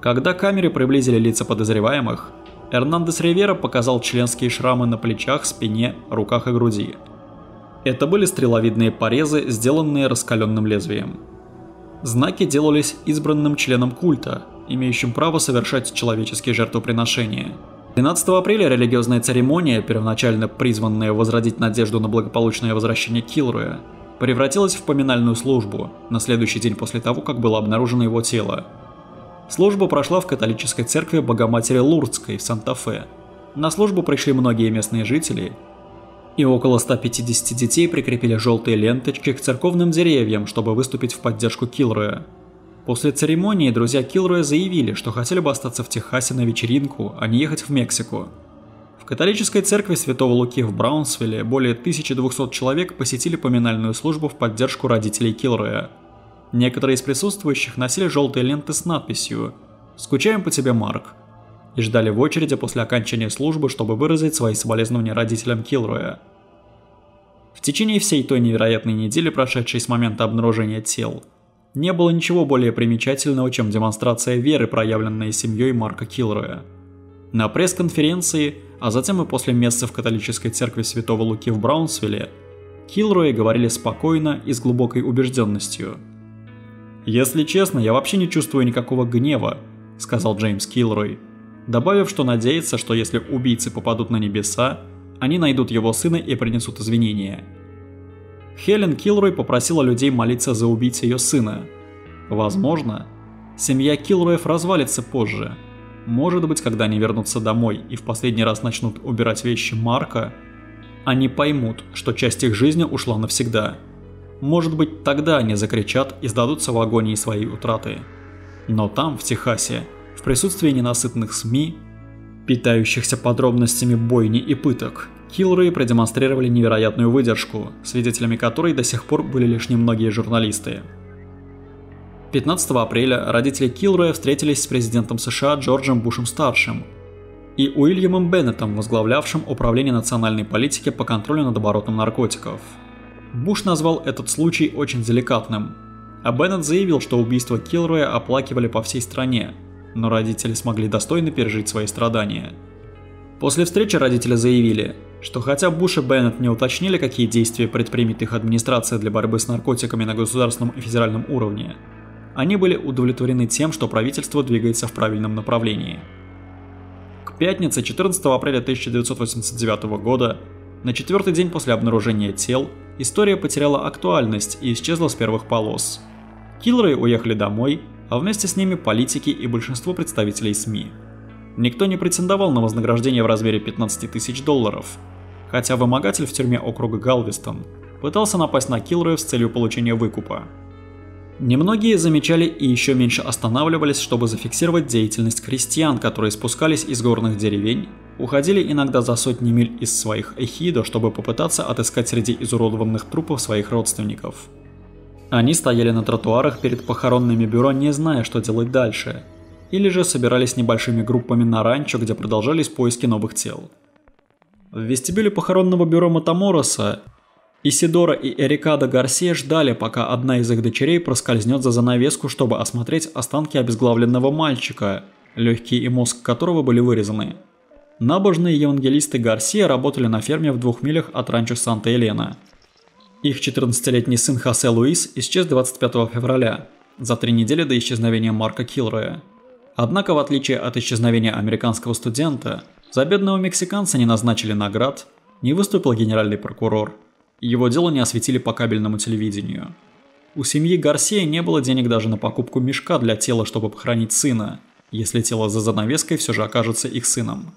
Когда к камере приблизили лица подозреваемых, Эрнандес Ривера показал членские шрамы на плечах, спине, руках и груди. Это были стреловидные порезы, сделанные раскаленным лезвием. знаки делались избранным членам культа, имеющим право совершать человеческие жертвоприношения. тринадцатого апреля религиозная церемония, первоначально призванная возродить надежду на благополучное возвращение Килроя, превратилась в поминальную службу на следующий день после того, как было обнаружено его тело. Служба прошла в католической церкви Богоматери Лурдской в Санта-Фе. На службу пришли многие местные жители, и около ста пятидесяти детей прикрепили желтые ленточки к церковным деревьям, чтобы выступить в поддержку Килроя. После церемонии друзья Килроя заявили, что хотели бы остаться в Техасе на вечеринку, а не ехать в Мексику. В католической церкви Святого Луки в Браунсвилле более тысячи двухсот человек посетили поминальную службу в поддержку родителей Килроя. Некоторые из присутствующих носили желтые ленты с надписью «Скучаем по тебе, Марк», и ждали в очереди после окончания службы, чтобы выразить свои соболезнования родителям Килроя. В течение всей той невероятной недели, прошедшей с момента обнаружения тел, не было ничего более примечательного, чем демонстрация веры, проявленная семьей Марка Килроя. На пресс-конференции, а затем и после мессы в католической церкви Святого Луки в Браунсвилле, Килрои говорили спокойно и с глубокой убежденностью. «Если честно, я вообще не чувствую никакого гнева», — сказал Джеймс Килрой, добавив, что надеется, что если убийцы попадут на небеса, они найдут его сына и принесут извинения. Хелен Килрой попросила людей молиться за убийц ее сына. Возможно, семья Килроев развалится позже. Может быть, когда они вернутся домой и в последний раз начнут убирать вещи Марка, они поймут, что часть их жизни ушла навсегда. Может быть, тогда они закричат и сдадутся в агонии своей утраты. Но там, в Техасе, в присутствии ненасытных СМИ, питающихся подробностями бойни и пыток, Килрои продемонстрировали невероятную выдержку, свидетелями которой до сих пор были лишь немногие журналисты. пятнадцатого апреля родители Килроя встретились с президентом США Джорджем Бушем-старшим и Уильямом Беннетом, возглавлявшим Управление национальной политики по контролю над оборотом наркотиков. Буш назвал этот случай очень деликатным, а Беннет заявил, что убийство Килроя оплакивали по всей стране, но родители смогли достойно пережить свои страдания. После встречи родители заявили, что хотя Буш и Беннет не уточнили, какие действия предпримет их администрация для борьбы с наркотиками на государственном и федеральном уровне, они были удовлетворены тем, что правительство двигается в правильном направлении. К пятнице четырнадцатого апреля тысяча девятьсот восемьдесят девятого года, на четвертый день после обнаружения тел, история потеряла актуальность и исчезла с первых полос. Килрои уехали домой, а вместе с ними политики и большинство представителей СМИ. Никто не претендовал на вознаграждение в размере пятнадцати тысяч долларов, хотя вымогатель в тюрьме округа Галвестон пытался напасть на Килроя с целью получения выкупа. Немногие замечали и еще меньше останавливались, чтобы зафиксировать деятельность крестьян, которые спускались из горных деревень, уходили иногда за сотни миль из своих эхидо, чтобы попытаться отыскать среди изуродованных трупов своих родственников. Они стояли на тротуарах перед похоронными бюро, не зная, что делать дальше, или же собирались небольшими группами на ранчо, где продолжались поиски новых тел. В вестибюле похоронного бюро Матамороса Исидора и Эрикада Гарсия ждали, пока одна из их дочерей проскользнет за занавеску, чтобы осмотреть останки обезглавленного мальчика, легкие и мозг которого были вырезаны. Набожные евангелисты Гарсия работали на ферме в двух милях от ранчо Санта-Елена. Их четырнадцатилетний сын Хосе Луис исчез двадцать пятого февраля, за три недели до исчезновения Марка Килроя. Однако, в отличие от исчезновения американского студента, за бедного мексиканца не назначили наград, не выступил генеральный прокурор. Его дело не осветили по кабельному телевидению. У семьи Гарсия не было денег даже на покупку мешка для тела, чтобы похоронить сына, если тело за занавеской все же окажется их сыном.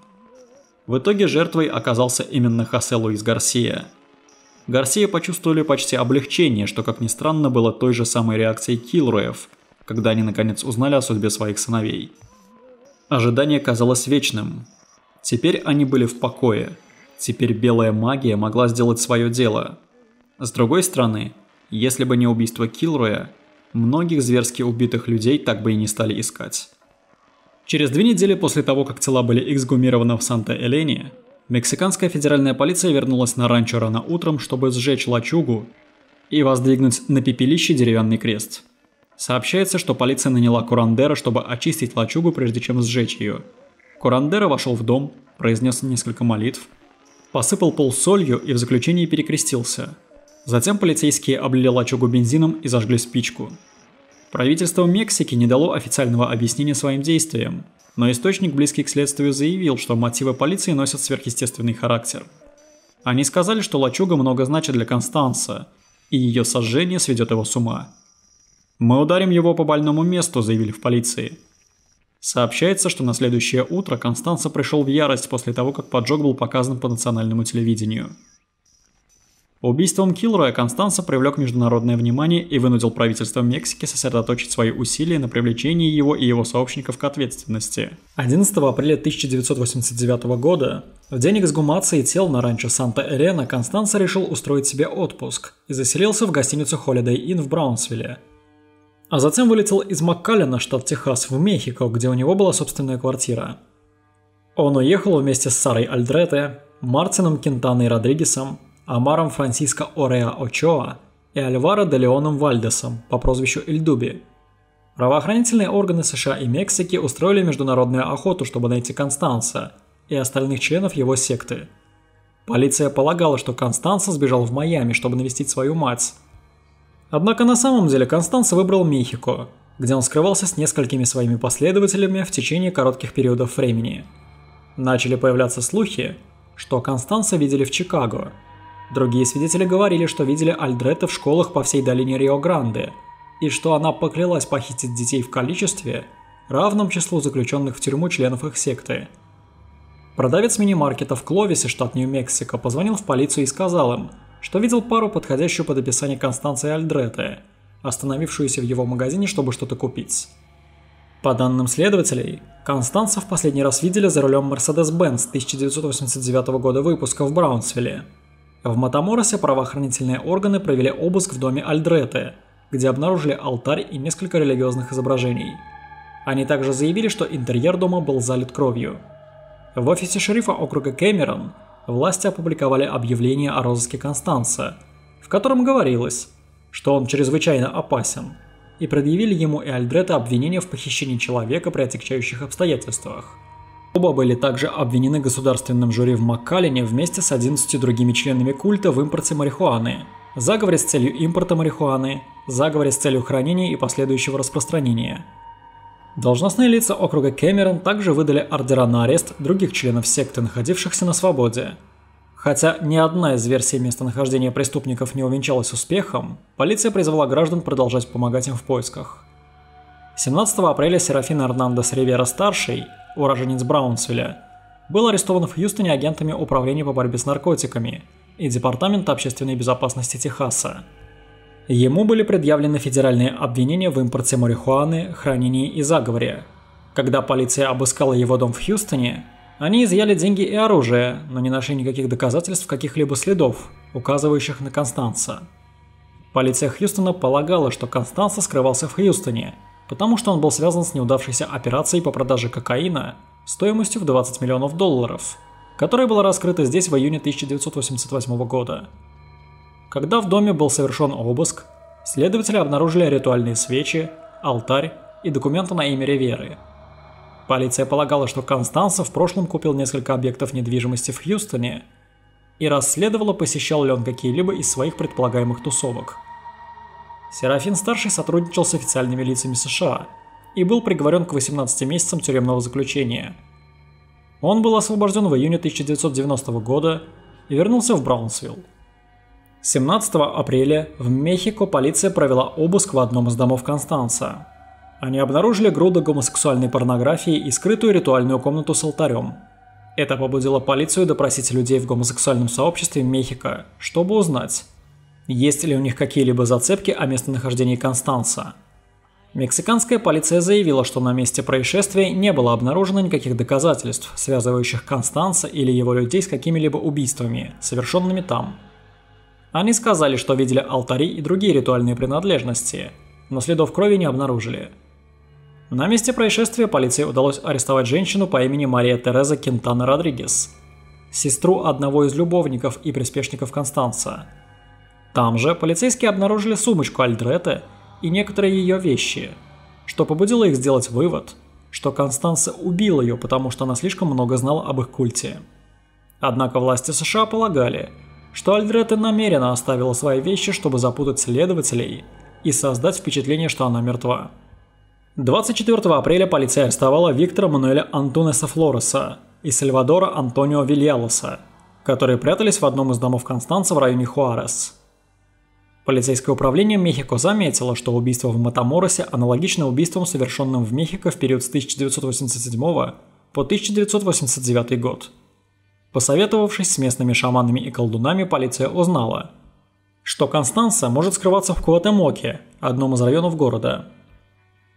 В итоге жертвой оказался именно Хосе Луис Гарсия. Гарсия почувствовали почти облегчение, что, как ни странно, было той же самой реакцией Килроев, когда они наконец узнали о судьбе своих сыновей. Ожидание казалось вечным. Теперь они были в покое. Теперь белая магия могла сделать свое дело. С другой стороны, если бы не убийство Килроя, многих зверски убитых людей так бы и не стали искать. Через две недели после того, как тела были эксгумированы в Санта-Элене, мексиканская федеральная полиция вернулась на ранчо рано утром, чтобы сжечь лачугу и воздвигнуть на пепелище деревянный крест. Сообщается, что полиция наняла курандера, чтобы очистить лачугу, прежде чем сжечь ее. Курандера вошел в дом, произнес несколько молитв, посыпал пол солью и в заключении перекрестился. Затем полицейские облили лачугу бензином и зажгли спичку. Правительство Мексики не дало официального объяснения своим действиям, но источник, близкий к следствию, заявил, что мотивы полиции носят сверхъестественный характер. Они сказали, что лачуга много значит для Констанца, и ее сожжение сведет его с ума. «Мы ударим его по больному месту», — заявили в полиции. Сообщается, что на следующее утро Констанца пришел в ярость после того, как поджог был показан по национальному телевидению. Убийством Килроя Констанца привлек международное внимание и вынудил правительство Мексики сосредоточить свои усилия на привлечении его и его сообщников к ответственности. одиннадцатого апреля тысяча девятьсот восемьдесят девятого года, в день эксгумации тел на ранчо Санта-Элена, Констанца решил устроить себе отпуск и заселился в гостиницу Holiday Inn в Браунсвилле. А затем вылетел из Маккалена, штат Техас, в Мехико, где у него была собственная квартира. Он уехал вместе с Сарой Альдрете, Мартином Кентаной Родригесом, Амаром Франсиско Ореа Очоа и Альваро де Леоном Вальдесом по прозвищу Эльдуби. Правоохранительные органы США и Мексики устроили международную охоту, чтобы найти Констанца и остальных членов его секты. Полиция полагала, что Констанца сбежал в Майами, чтобы навестить свою мать. Однако на самом деле Констанца выбрал Мехико, где он скрывался с несколькими своими последователями в течение коротких периодов времени. Начали появляться слухи, что Констанца видели в Чикаго. Другие свидетели говорили, что видели Альдрете в школах по всей долине Рио Гранде, и что она поклялась похитить детей в количестве, равном числу заключенных в тюрьму членов их секты. Продавец мини-маркета в Кловисе, штат Нью-Мексико, позвонил в полицию и сказал им, что видел пару, подходящую под описание Констанции Альдрете, остановившуюся в его магазине, чтобы что-то купить. По данным следователей, Констанца в последний раз видели за рулем Mercedes-Benz тысяча девятьсот восемьдесят девятого года выпуска в Браунсвилле. В Матаморосе правоохранительные органы провели обыск в доме Альдрете, где обнаружили алтарь и несколько религиозных изображений. Они также заявили, что интерьер дома был залит кровью. В офисе шерифа округа Кэмерон власти опубликовали объявление о розыске Констанца, в котором говорилось, что он чрезвычайно опасен, и предъявили ему и Альдрете обвинения в похищении человека при отягчающих обстоятельствах. Оба были также обвинены государственным жюри в Маккалене вместе с одиннадцатью другими членами культа в импорте марихуаны, заговоре с целью импорта марихуаны, заговоре с целью хранения и последующего распространения. Должностные лица округа Кэмерон также выдали ордера на арест других членов секты, находившихся на свободе. Хотя ни одна из версий местонахождения преступников не увенчалась успехом, полиция призвала граждан продолжать помогать им в поисках. семнадцатого апреля Серафин Эрнандес Ривера-старший, уроженец Браунсвилля, был арестован в Хьюстоне агентами Управления по борьбе с наркотиками и Департамента общественной безопасности Техаса. Ему были предъявлены федеральные обвинения в импорте марихуаны, хранении и заговоре. Когда полиция обыскала его дом в Хьюстоне, они изъяли деньги и оружие, но не нашли никаких доказательств каких-либо следов, указывающих на Констанца. Полиция Хьюстона полагала, что Констанца скрывался в Хьюстоне, потому что он был связан с неудавшейся операцией по продаже кокаина стоимостью в двадцать миллионов долларов, которая была раскрыта здесь в июне тысяча девятьсот восемьдесят восьмого года. Когда в доме был совершен обыск, следователи обнаружили ритуальные свечи, алтарь и документы на имя Риверы. Полиция полагала, что Констанца в прошлом купил несколько объектов недвижимости в Хьюстоне и расследовала, посещал ли он какие-либо из своих предполагаемых тусовок. Серафин-старший сотрудничал с официальными лицами США и был приговорен к восемнадцати месяцам тюремного заключения. Он был освобожден в июне тысяча девятьсот девяностого года и вернулся в Браунсвилл. семнадцатого апреля в Мехико полиция провела обыск в одном из домов Констанца. Они обнаружили груду гомосексуальной порнографии и скрытую ритуальную комнату с алтарем. Это побудило полицию допросить людей в гомосексуальном сообществе Мехико, чтобы узнать, есть ли у них какие-либо зацепки о местонахождении Констанца. Мексиканская полиция заявила, что на месте происшествия не было обнаружено никаких доказательств, связывающих Констанца или его людей с какими-либо убийствами, совершенными там. Они сказали, что видели алтари и другие ритуальные принадлежности, но следов крови не обнаружили. На месте происшествия полиции удалось арестовать женщину по имени Мария Тереза Кентана Родригес, сестру одного из любовников и приспешников Констанца. Там же полицейские обнаружили сумочку Альдрете и некоторые ее вещи, что побудило их сделать вывод, что Констанца убил ее, потому что она слишком много знала об их культе. Однако власти США полагали, что Альдрете намеренно оставила свои вещи, чтобы запутать следователей и создать впечатление, что она мертва. двадцать четвёртого апреля полиция арестовала Виктора Мануэля Антунеса Флореса и Сальвадора Антонио Вильялоса, которые прятались в одном из домов Констанца в районе Хуарес. Полицейское управление Мехико заметило, что убийство в Матаморосе аналогично убийствам, совершенным в Мехико в период с тысяча девятьсот восемьдесят седьмого по тысяча девятьсот восемьдесят девятый год. Посоветовавшись с местными шаманами и колдунами, полиция узнала, что Констанца может скрываться в Куатемоке, одном из районов города.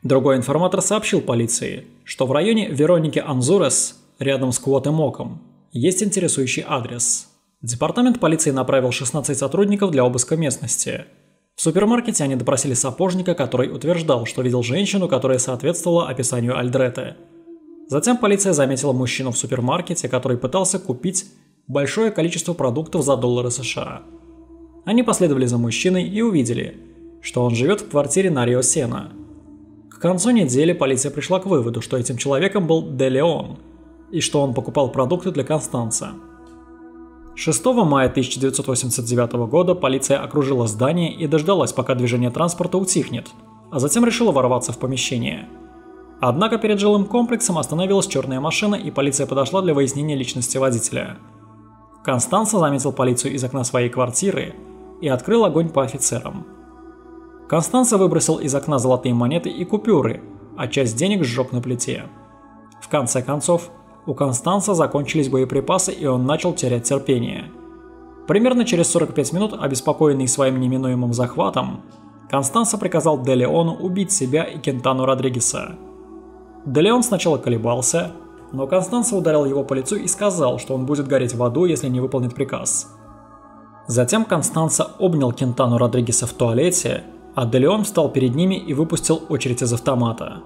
Другой информатор сообщил полиции, что в районе Вероники Анзурес, рядом с Куатемоком, есть интересующий адрес. Департамент полиции направил шестнадцать сотрудников для обыска местности. В супермаркете они допросили сапожника, который утверждал, что видел женщину, которая соответствовала описанию Альдрете. Затем полиция заметила мужчину в супермаркете, который пытался купить большое количество продуктов за доллары США. Они последовали за мужчиной и увидели, что он живет в квартире на Рио Сена. К концу недели полиция пришла к выводу, что этим человеком был Де Леон, и что он покупал продукты для Констанца. шестого мая тысяча девятьсот восемьдесят девятого года полиция окружила здание и дождалась, пока движение транспорта утихнет, а затем решила ворваться в помещение. Однако перед жилым комплексом остановилась черная машина, и полиция подошла для выяснения личности водителя. Констанца заметил полицию из окна своей квартиры и открыл огонь по офицерам. Констанца выбросил из окна золотые монеты и купюры, а часть денег сжег на плите. В конце концов, у Констанца закончились боеприпасы, и он начал терять терпение. Примерно через сорок пять минут, обеспокоенный своим неминуемым захватом, Констанца приказал Де Леону убить себя и Кентану Родригеса. Де Леон сначала колебался, но Констанца ударил его по лицу и сказал, что он будет гореть в аду, если не выполнит приказ. Затем Констанца обнял Кентану Родригеса в туалете, а Де Леон встал перед ними и выпустил очередь из автомата.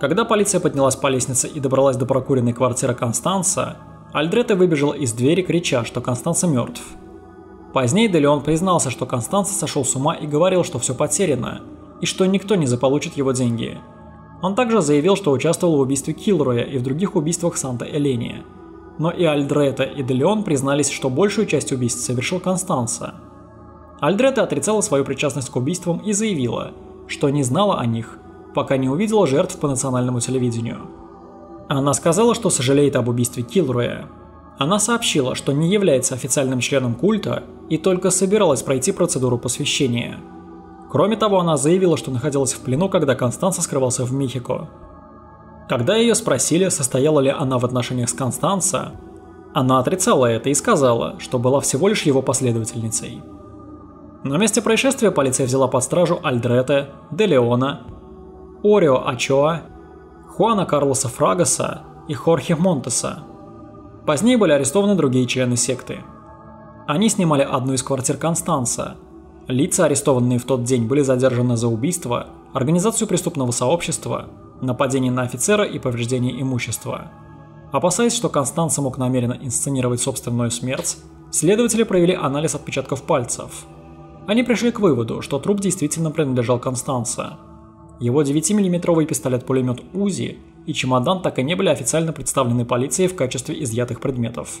Когда полиция поднялась по лестнице и добралась до прокуренной квартиры Констанца, Альдрете выбежал из двери, крича, что Констанца мертв. Позднее Де Леон признался, что Констанца сошел с ума и говорил, что все потеряно, и что никто не заполучит его деньги. Он также заявил, что участвовал в убийстве Килроя и в других убийствах Санта-Элене. Но и Альдрете, и Де Леон признались, что большую часть убийств совершил Констанца. Альдрете отрицала свою причастность к убийствам и заявила, что не знала о них, пока не увидела жертв по национальному телевидению. Она сказала, что сожалеет об убийстве Килроя. Она сообщила, что не является официальным членом культа и только собиралась пройти процедуру посвящения. Кроме того, она заявила, что находилась в плену, когда Констанца скрывался в Мехико. Когда ее спросили, состояла ли она в отношениях с Констанца, она отрицала это и сказала, что была всего лишь его последовательницей. На месте происшествия полиция взяла под стражу Альдрете, Де Леона, Орио Очоа, Хуана Карлоса Фрагаса и Хорхе Монтеса. Позднее были арестованы другие члены секты. Они снимали одну из квартир Констанца. Лица, арестованные в тот день, были задержаны за убийство, организацию преступного сообщества, нападение на офицера и повреждение имущества. Опасаясь, что Констанца мог намеренно инсценировать собственную смерть, следователи провели анализ отпечатков пальцев. Они пришли к выводу, что труп действительно принадлежал Констанца. Его девятимиллиметровый пистолет-пулемет УЗИ и чемодан так и не были официально представлены полиции в качестве изъятых предметов.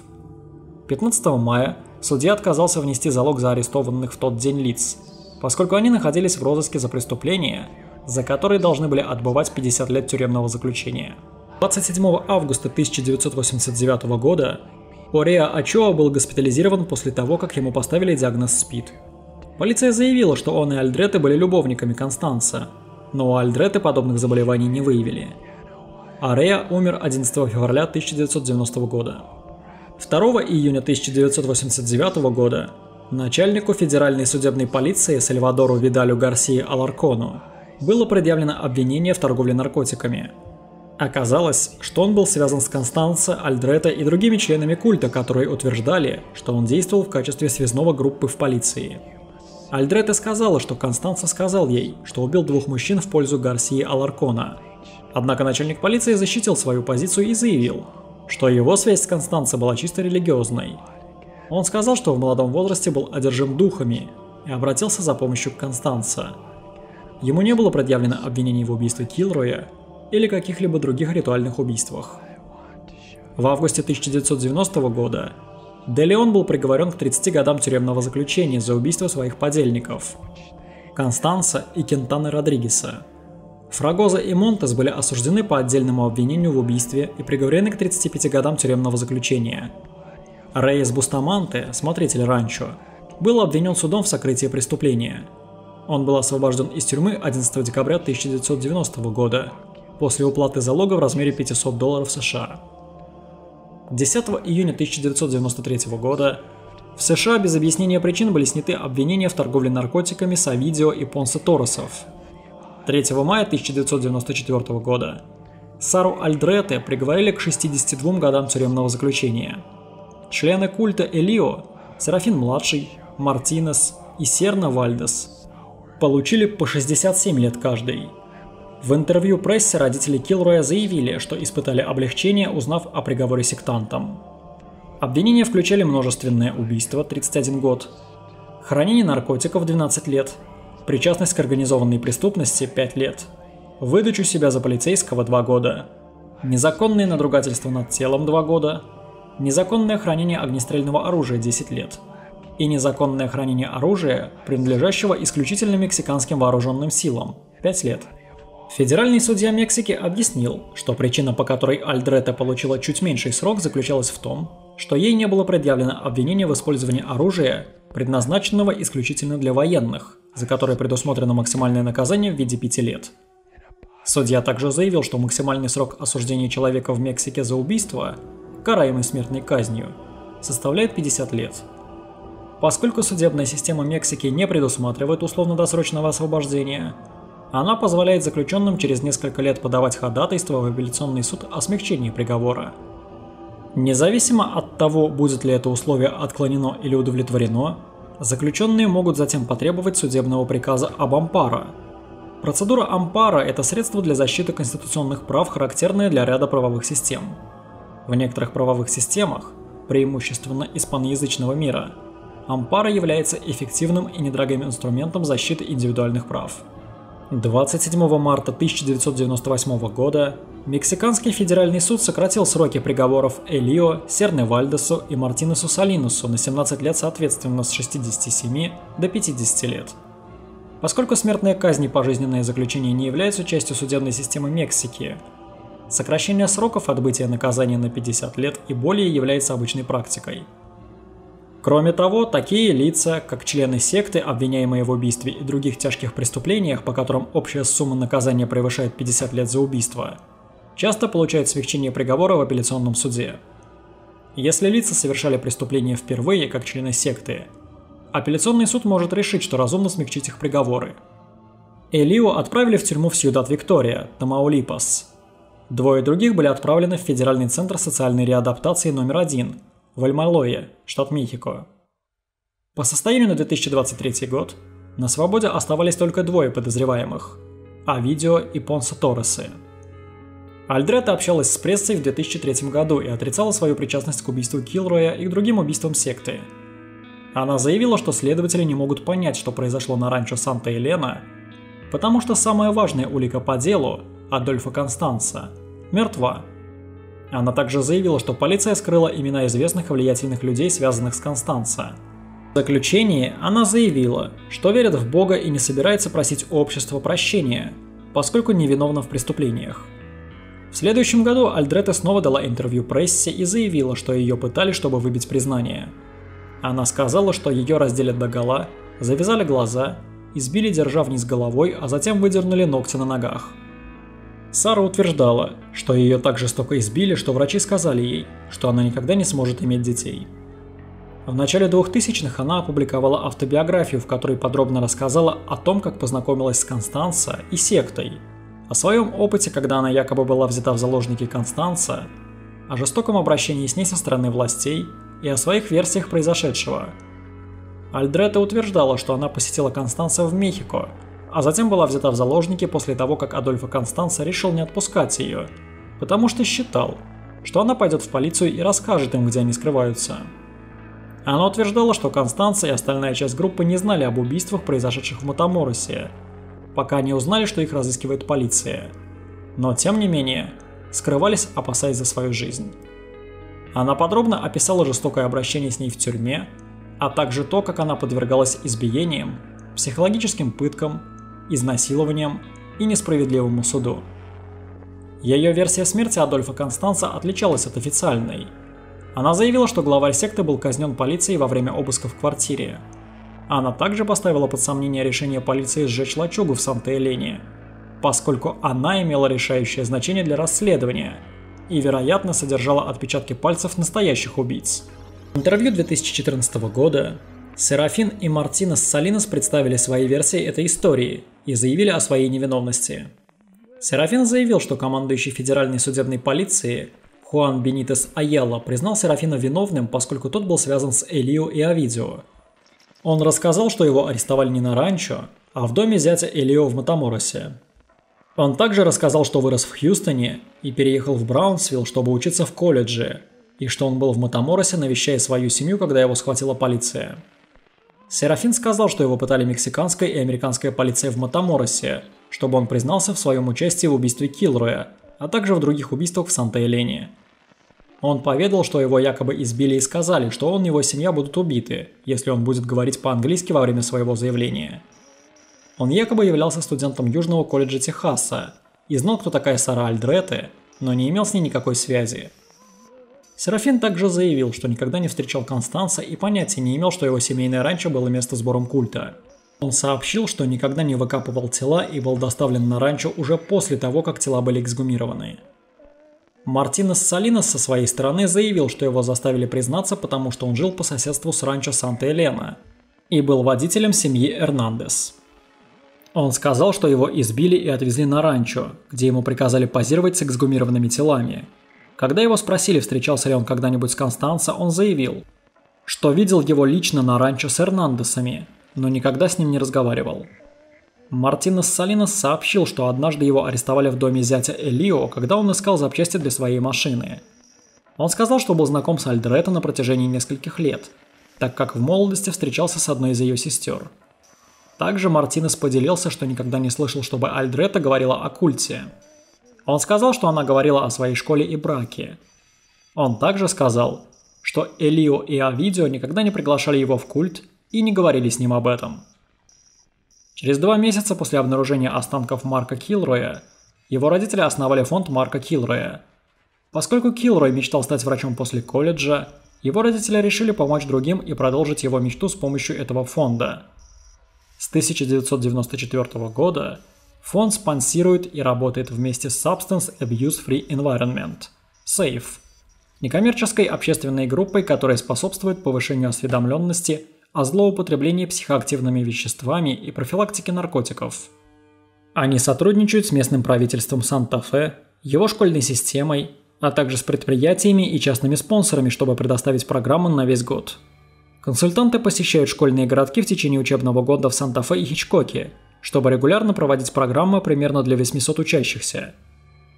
пятнадцатого мая судья отказался внести залог за арестованных в тот день лиц, поскольку они находились в розыске за преступления, за которые должны были отбывать пятьдесят лет тюремного заключения. двадцать седьмого августа тысяча девятьсот восемьдесят девятого года Ореа Очоа был госпитализирован после того, как ему поставили диагноз СПИД. Полиция заявила, что он и Альдрете были любовниками Констанца, но у Альдрете подобных заболеваний не выявили. Ореа умер одиннадцатого февраля тысяча девятьсот девяностого года. второго июня тысяча девятьсот восемьдесят девятого года начальнику Федеральной судебной полиции Сальвадору Видалю Гарсии Аларкону было предъявлено обвинение в торговле наркотиками. Оказалось, что он был связан с Констанце, Альдрете и другими членами культа, которые утверждали, что он действовал в качестве связного группы в полиции. Альдрете сказала, что Констанца сказал ей, что убил двух мужчин в пользу Гарсии Аларкона. Однако начальник полиции защитил свою позицию и заявил, что его связь с Констанцей была чисто религиозной. Он сказал, что в молодом возрасте был одержим духами и обратился за помощью к Констанце. Ему не было предъявлено обвинений в убийстве Килроя или каких-либо других ритуальных убийствах. В августе тысяча девятьсот девяностого года Де Леон был приговорен к тридцати годам тюремного заключения за убийство своих подельников. Констанца и Кентаны Родригеса. Фрагоза и Монтес были осуждены по отдельному обвинению в убийстве и приговорены к тридцати пяти годам тюремного заключения. Рейс Бустаманте, смотритель ранчо, был обвинен судом в сокрытии преступления. Он был освобожден из тюрьмы одиннадцатого декабря тысяча девятьсот девяностого года после уплаты залога в размере пятисот долларов США. десятого июня тысяча девятьсот девяносто третьего года в США без объяснения причин были сняты обвинения в торговле наркотиками с Авидио и Понсе Торресов. третьего мая тысяча девятьсот девяносто четвёртого года Сару Альдрете приговорили к шестидесяти двум годам тюремного заключения. Члены культа Элио, Серафин-младший, Мартинес и Серна Вальдес получили по шестьдесят семь лет каждый. В интервью прессе родители Килроя заявили, что испытали облегчение, узнав о приговоре сектантам. Обвинения включали множественное убийство – тридцать один год, хранение наркотиков – двенадцать лет, причастность к организованной преступности – пять лет, выдачу себя за полицейского – два года, незаконное надругательство над телом – два года, незаконное хранение огнестрельного оружия – десять лет и незаконное хранение оружия, принадлежащего исключительно мексиканским вооруженным силам – пять лет. Федеральный судья Мексики объяснил, что причина, по которой Альдрете получила чуть меньший срок, заключалась в том, что ей не было предъявлено обвинение в использовании оружия, предназначенного исключительно для военных, за которое предусмотрено максимальное наказание в виде пяти лет. Судья также заявил, что максимальный срок осуждения человека в Мексике за убийство, караемый смертной казнью, составляет пятьдесят лет. Поскольку судебная система Мексики не предусматривает условно-досрочного освобождения, она позволяет заключенным через несколько лет подавать ходатайство в апелляционный суд о смягчении приговора. Независимо от того, будет ли это условие отклонено или удовлетворено, заключенные могут затем потребовать судебного приказа об ампаро. Процедура ампаро – это средство для защиты конституционных прав, характерное для ряда правовых систем. В некоторых правовых системах, преимущественно испаноязычного мира, ампаро является эффективным и недорогим инструментом защиты индивидуальных прав. двадцать седьмого марта тысяча девятьсот девяносто восьмого года Мексиканский федеральный суд сократил сроки приговоров Элио, Серне Вальдесу и Мартинесу Салинусу на семнадцать лет соответственно с шестидесяти семи до пятидесяти лет. Поскольку смертная казнь и пожизненное заключение не являются частью судебной системы Мексики, сокращение сроков отбытия наказания на пятьдесят лет и более является обычной практикой. Кроме того, такие лица, как члены секты, обвиняемые в убийстве и других тяжких преступлениях, по которым общая сумма наказания превышает пятьдесят лет за убийство, часто получают смягчение приговора в апелляционном суде. Если лица совершали преступления впервые, как члены секты, апелляционный суд может решить, что разумно смягчить их приговоры. Элио отправили в тюрьму в Сьюдад-Виктория, Тамаулипас. Двое других были отправлены в Федеральный центр социальной реадаптации номер один, в Эль-Малое, штат Мехико. По состоянию на две тысячи двадцать третий год на свободе оставались только двое подозреваемых – Авидио и Понсе Торресы. Альдрета общалась с прессой в две тысячи третьем году и отрицала свою причастность к убийству Килроя и к другим убийствам секты. Она заявила, что следователи не могут понять, что произошло на ранчо Санта-Елена, потому что самая важная улика по делу – Адольфо Констанца – мертва. Она также заявила, что полиция скрыла имена известных и влиятельных людей, связанных с Констанца. В заключении она заявила, что верит в Бога и не собирается просить у общества прощения, поскольку невиновна в преступлениях. В следующем году Альдрете снова дала интервью прессе и заявила, что ее пытали, чтобы выбить признание. Она сказала, что ее разделят догола, завязали глаза, избили, держа вниз головой, а затем выдернули ногти на ногах. Сара утверждала, что ее так жестоко избили, что врачи сказали ей, что она никогда не сможет иметь детей. В начале двухтысячных она опубликовала автобиографию, в которой подробно рассказала о том, как познакомилась с Констанца и сектой, о своем опыте, когда она якобы была взята в заложники Констанца, о жестоком обращении с ней со стороны властей и о своих версиях произошедшего. Альдрета утверждала, что она посетила Констанца в Мехико, а затем была взята в заложники после того, как Адольфо Констанца решил не отпускать ее, потому что считал, что она пойдет в полицию и расскажет им, где они скрываются. Она утверждала, что Констанца и остальная часть группы не знали об убийствах, произошедших в Матаморосе, пока не узнали, что их разыскивает полиция, но тем не менее скрывались, опасаясь за свою жизнь. Она подробно описала жестокое обращение с ней в тюрьме, а также то, как она подвергалась избиениям, психологическим пыткам, изнасилованиям и несправедливому суду. Ее версия смерти Адольфа Констанца отличалась от официальной. Она заявила, что главарь секты был казнен полицией во время обыска в квартире. Она также поставила под сомнение решение полиции сжечь лачугу в Санта-Елене, поскольку она имела решающее значение для расследования и, вероятно, содержала отпечатки пальцев настоящих убийц. В интервью две тысячи четырнадцатого года Серафин и Мартинес Салинас представили свои версии этой истории и заявили о своей невиновности. Серафин заявил, что командующий Федеральной судебной полиции Хуан Бенитес Айелла признал Серафина виновным, поскольку тот был связан с Элио и Авидио. Он рассказал, что его арестовали не на ранчо, а в доме зятя Элио в Матаморосе. Он также рассказал, что вырос в Хьюстоне и переехал в Браунсвилл, чтобы учиться в колледже, и что он был в Матаморосе, навещая свою семью, когда его схватила полиция. Серафин сказал, что его пытали мексиканская и американская полиция в Матаморосе, чтобы он признался в своем участии в убийстве Килроя, а также в других убийствах в Санта-Елене. Он поведал, что его якобы избили и сказали, что он и его семья будут убиты, если он будет говорить по-английски во время своего заявления. Он якобы являлся студентом Южного колледжа Техаса и знал, кто такая Сара Альдрете, но не имел с ней никакой связи. Серафин также заявил, что никогда не встречал Констанца и понятия не имел, что его семейное ранчо было место сбором культа. Он сообщил, что никогда не выкапывал тела и был доставлен на ранчо уже после того, как тела были эксгумированы. Мартинес Салинас со своей стороны заявил, что его заставили признаться, потому что он жил по соседству с ранчо Санта-Елена и был водителем семьи Эрнандес. Он сказал, что его избили и отвезли на ранчо, где ему приказали позировать с эксгумированными телами. Когда его спросили, встречался ли он когда-нибудь с Констанца, он заявил, что видел его лично на ранчо с Эрнандесами, но никогда с ним не разговаривал. Мартинес Салинас сообщил, что однажды его арестовали в доме зятя Элио, когда он искал запчасти для своей машины. Он сказал, что был знаком с Альдрете на протяжении нескольких лет, так как в молодости встречался с одной из ее сестер. Также Мартинес поделился, что никогда не слышал, чтобы Альдрете говорила о культе. Он сказал, что она говорила о своей школе и браке. Он также сказал, что Элио и Авидио никогда не приглашали его в культ и не говорили с ним об этом. Через два месяца после обнаружения останков Марка Килроя, его родители основали фонд Марка Килроя. Поскольку Килрой мечтал стать врачом после колледжа, его родители решили помочь другим и продолжить его мечту с помощью этого фонда. С тысяча девятьсот девяносто четвёртого года фонд спонсирует и работает вместе с Substance Abuse Free Environment, сэйф, некоммерческой общественной группой, которая способствует повышению осведомленности о злоупотреблении психоактивными веществами и профилактике наркотиков. Они сотрудничают с местным правительством Санта-Фе, его школьной системой, а также с предприятиями и частными спонсорами, чтобы предоставить программу на весь год. Консультанты посещают школьные городки в течение учебного года в Санта-Фе и Хичкоке, чтобы регулярно проводить программы примерно для восьмисот учащихся.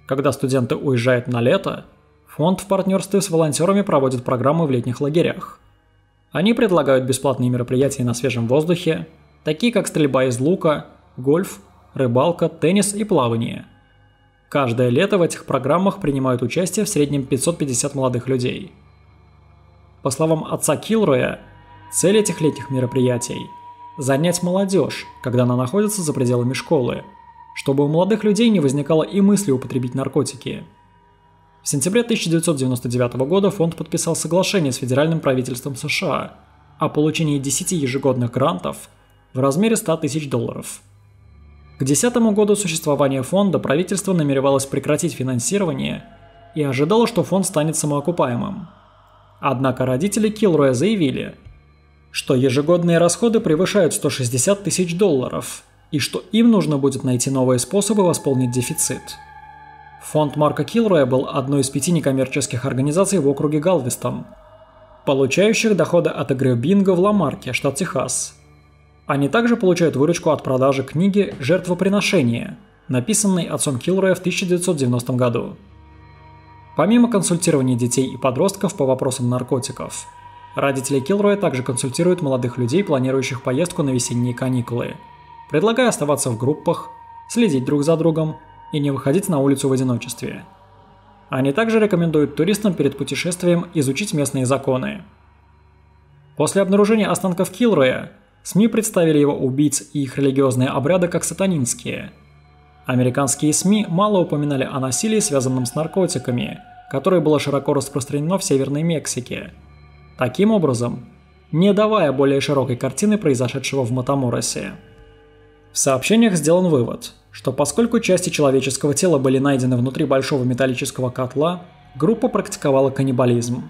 Когда студенты уезжают на лето, фонд в партнерстве с волонтерами проводит программы в летних лагерях. Они предлагают бесплатные мероприятия на свежем воздухе, такие как стрельба из лука, гольф, рыбалка, теннис и плавание. Каждое лето в этих программах принимают участие в среднем пятьсот пятьдесят молодых людей. По словам отца Килроя, цель этих летних мероприятий – занять молодежь, когда она находится за пределами школы, чтобы у молодых людей не возникало и мысли употребить наркотики. В сентябре тысяча девятьсот девяносто девятого года фонд подписал соглашение с федеральным правительством США о получении десяти ежегодных грантов в размере ста тысяч долларов. К десятому году существования фонда правительство намеревалось прекратить финансирование и ожидало, что фонд станет самоокупаемым. Однако родители Килроя заявили, что ежегодные расходы превышают сто шестьдесят тысяч долларов, и что им нужно будет найти новые способы восполнить дефицит. Фонд Марка Килроя был одной из пяти некоммерческих организаций в округе Галвестон, получающих доходы от игры бинго в Ламарке, штат Техас. Они также получают выручку от продажи книги «Жертвоприношение», написанной отцом Килроя в тысяча девятьсот девяностом году. Помимо консультирования детей и подростков по вопросам наркотиков, родители Килроя также консультируют молодых людей, планирующих поездку на весенние каникулы, предлагая оставаться в группах, следить друг за другом и не выходить на улицу в одиночестве. Они также рекомендуют туристам перед путешествием изучить местные законы. После обнаружения останков Килроя СМИ представили его убийц и их религиозные обряды как сатанинские. Американские СМИ мало упоминали о насилии, связанном с наркотиками, которое было широко распространено в Северной Мексике. Таким образом, не давая более широкой картины произошедшего в Матаморосе. В сообщениях сделан вывод, что поскольку части человеческого тела были найдены внутри большого металлического котла, группа практиковала каннибализм.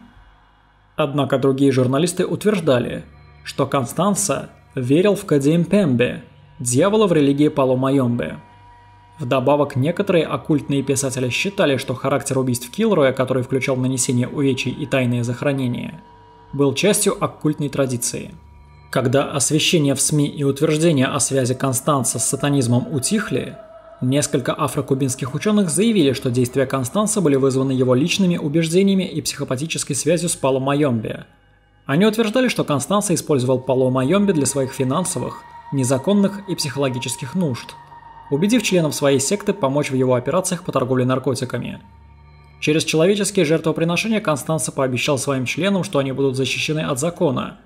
Однако другие журналисты утверждали, что Констанца верил в Кадиэмпембе, дьявола в религии Пало-Майомбе. Вдобавок, некоторые оккультные писатели считали, что характер убийств Килроя, который включал нанесение увечий и тайные захоронения, был частью оккультной традиции. Когда освещение в СМИ и утверждения о связи Констанца с сатанизмом утихли, несколько афрокубинских ученых заявили, что действия Констанца были вызваны его личными убеждениями и психопатической связью с Пало-Майомбе. Они утверждали, что Констанца использовал Пало-Майомбе для своих финансовых, незаконных и психологических нужд, убедив членов своей секты помочь в его операциях по торговле наркотиками. Через человеческие жертвоприношения Констанца пообещал своим членам, что они будут защищены от закона.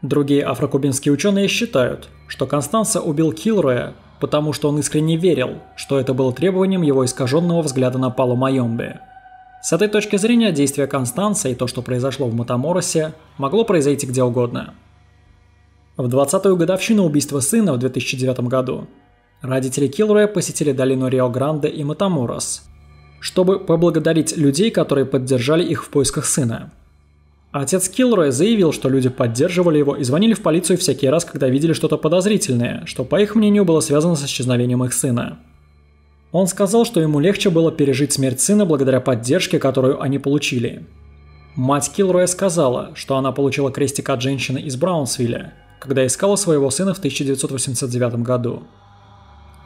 Другие афрокубинские ученые считают, что Констанца убил Килроя, потому что он искренне верил, что это было требованием его искаженного взгляда на Пало-Майомбе. С этой точки зрения действия Констанца и то, что произошло в Матаморосе, могло произойти где угодно. В двадцатую годовщину убийства сына в две тысячи девятом году родители Килроя посетили долину Рио Гранде и Матаморос, чтобы поблагодарить людей, которые поддержали их в поисках сына. Отец Килроя заявил, что люди поддерживали его и звонили в полицию всякий раз, когда видели что-то подозрительное, что, по их мнению, было связано с исчезновением их сына. Он сказал, что ему легче было пережить смерть сына благодаря поддержке, которую они получили. Мать Килроя сказала, что она получила крестик от женщины из Браунсвилля, когда искала своего сына в тысяча девятьсот восемьдесят девятом году.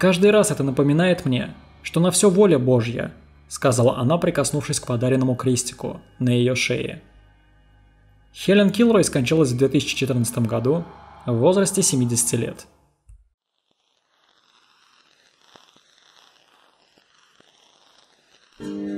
«Каждый раз это напоминает мне, что на все воля Божья», — сказала она, прикоснувшись к подаренному крестику на ее шее. Хелен Килрой скончалась в две тысячи четырнадцатом году в возрасте семидесяти лет. Yeah.